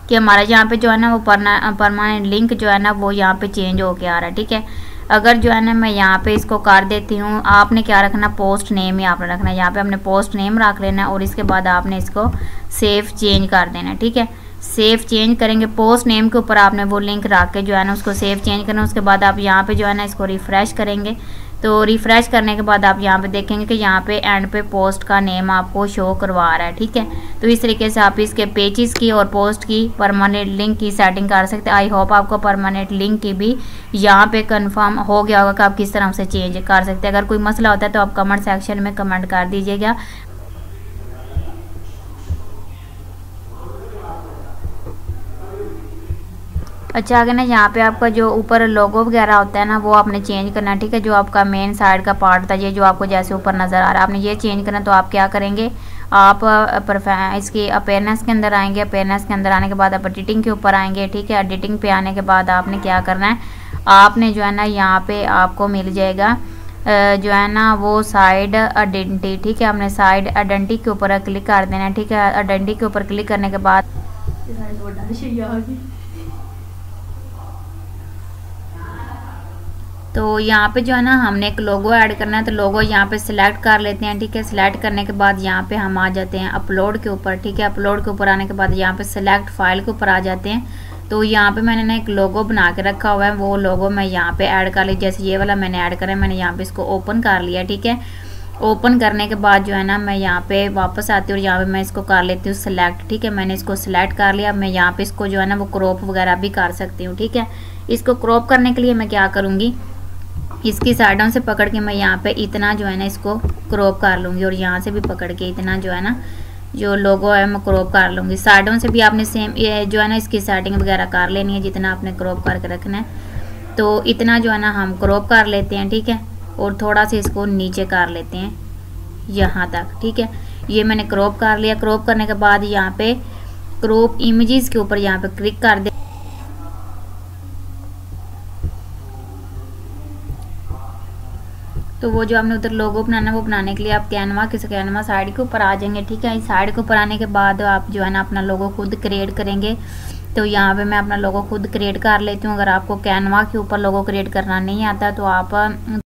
कि हमारा यहाँ पे जो है ना वो परमानेंट लिंक जो है ना वो यहाँ पे चेंज होके आ रहा है, ठीक है। अगर जो है ना मैं यहाँ पे इसको कर देती हूँ, आपने क्या रखना, पोस्ट नेम ही आपने रखना है। यहाँ पे हमने पोस्ट नेम रख लेना है और इसके बाद आपने इसको सेफ चेंज कर देना है, ठीक है। सेफ चेंज करेंगे, पोस्ट नेम के ऊपर आपने वो लिंक रख के जो है ना उसको सेफ चेंज करना। उसके बाद आप यहाँ पे जो है ना इसको रिफ्रेश करेंगे। तो रिफ्रेश करने के बाद आप यहाँ पे देखेंगे कि यहाँ पे एंड पे पोस्ट का नेम आपको शो करवा रहा है, ठीक है। तो इस तरीके से आप इसके पेजेस की और पोस्ट की परमानेंट लिंक की सेटिंग कर सकते हैं। आई होप आपको परमानेंट लिंक की भी यहाँ पे कंफर्म हो गया होगा कि आप किस तरह से चेंज कर सकते हैं। अगर कोई मसला होता है तो आप कमेंट सेक्शन में कमेंट कर दीजिएगा। अच्छा, आगे ना यहाँ पे आपका जो ऊपर लोगो वगैरह होता है ना वो आपने चेंज करना है, ठीक है। जो आपका मेन साइड का पार्ट था, ये जो आपको जैसे ऊपर नज़र आ रहा है, आपने ये चेंज करना। तो आप क्या करेंगे, आप इसकी अपेयरनेस के अंदर आएंगे। अपेयरनेस के अंदर आने के बाद आप एडिटिंग के ऊपर आएंगे, ठीक है। एडिटिंग पे आने के बाद आपने क्या करना है, आपने जो है ना यहाँ पर आपको मिल जाएगा जो है ना वो साइड आइडेंटिटी, ठीक है। आपने साइड आइडेंटिटी के ऊपर क्लिक कर देना है, ठीक है। आइडेंटिटी के ऊपर क्लिक करने के बाद तो यहाँ पे जो है ना हमने एक लोगो ऐड करना है। तो लोगो यहाँ पे सिलेक्ट कर लेते हैं, ठीक है। सिलेक्ट करने के बाद यहाँ पे हम आ जाते हैं अपलोड के ऊपर, ठीक है। अपलोड के ऊपर आने के बाद यहाँ पे सिलेक्ट फाइल के ऊपर आ जाते हैं। तो यहाँ पे मैंने ना एक लोगो बना के रखा हुआ है, वो लोगो मैं यहाँ पे ऐड कर ली। जैसे ये वाला मैंने ऐड करा है, मैंने यहाँ पे इसको ओपन कर लिया, ठीक है। ओपन करने के बाद जो है ना मैं यहाँ पे वापस आती हूँ और यहाँ पे मैं इसको कर लेती हूँ सिलेक्ट, ठीक है। मैंने इसको सिलेक्ट कर लिया। मैं यहाँ पे इसको जो है ना वो क्रॉप वगैरह भी कर सकती हूँ, ठीक है। इसको क्रॉप करने के लिए मैं क्या करूँगी, इसकी साइडों से पकड़ के मैं यहाँ पे इतना जो है ना इसको क्रॉप कर लूँगी और यहाँ से भी पकड़ के इतना जो है ना जो लोगो है मैं क्रॉप कर लूँगी। साइडों से भी आपने सेम ये जो है ना इसकी सेटिंग वगैरह कर लेनी है, जितना आपने क्रॉप करके रखना है। तो इतना जो है ना हम क्रॉप कर लेते हैं, ठीक है। और थोड़ा सा इसको नीचे कर लेते हैं यहाँ तक, ठीक है। ये मैंने क्रॉप कर लिया। क्रॉप करने के बाद यहाँ पे क्रॉप इमेजेस के ऊपर यहाँ पे क्लिक कर दे। तो वो जो हमने उधर लोगो बनाना है वो बनाने के लिए आप कैनवा किस कैनवा साइड के ऊपर आ जाएंगे, ठीक है। इस साइड के ऊपर आने के बाद आप जो है ना अपना लोगो खुद क्रिएट करेंगे। तो यहाँ पे मैं अपना लोगो खुद क्रिएट कर लेती हूँ। अगर आपको कैनवा के ऊपर लोगो क्रिएट करना नहीं आता तो आप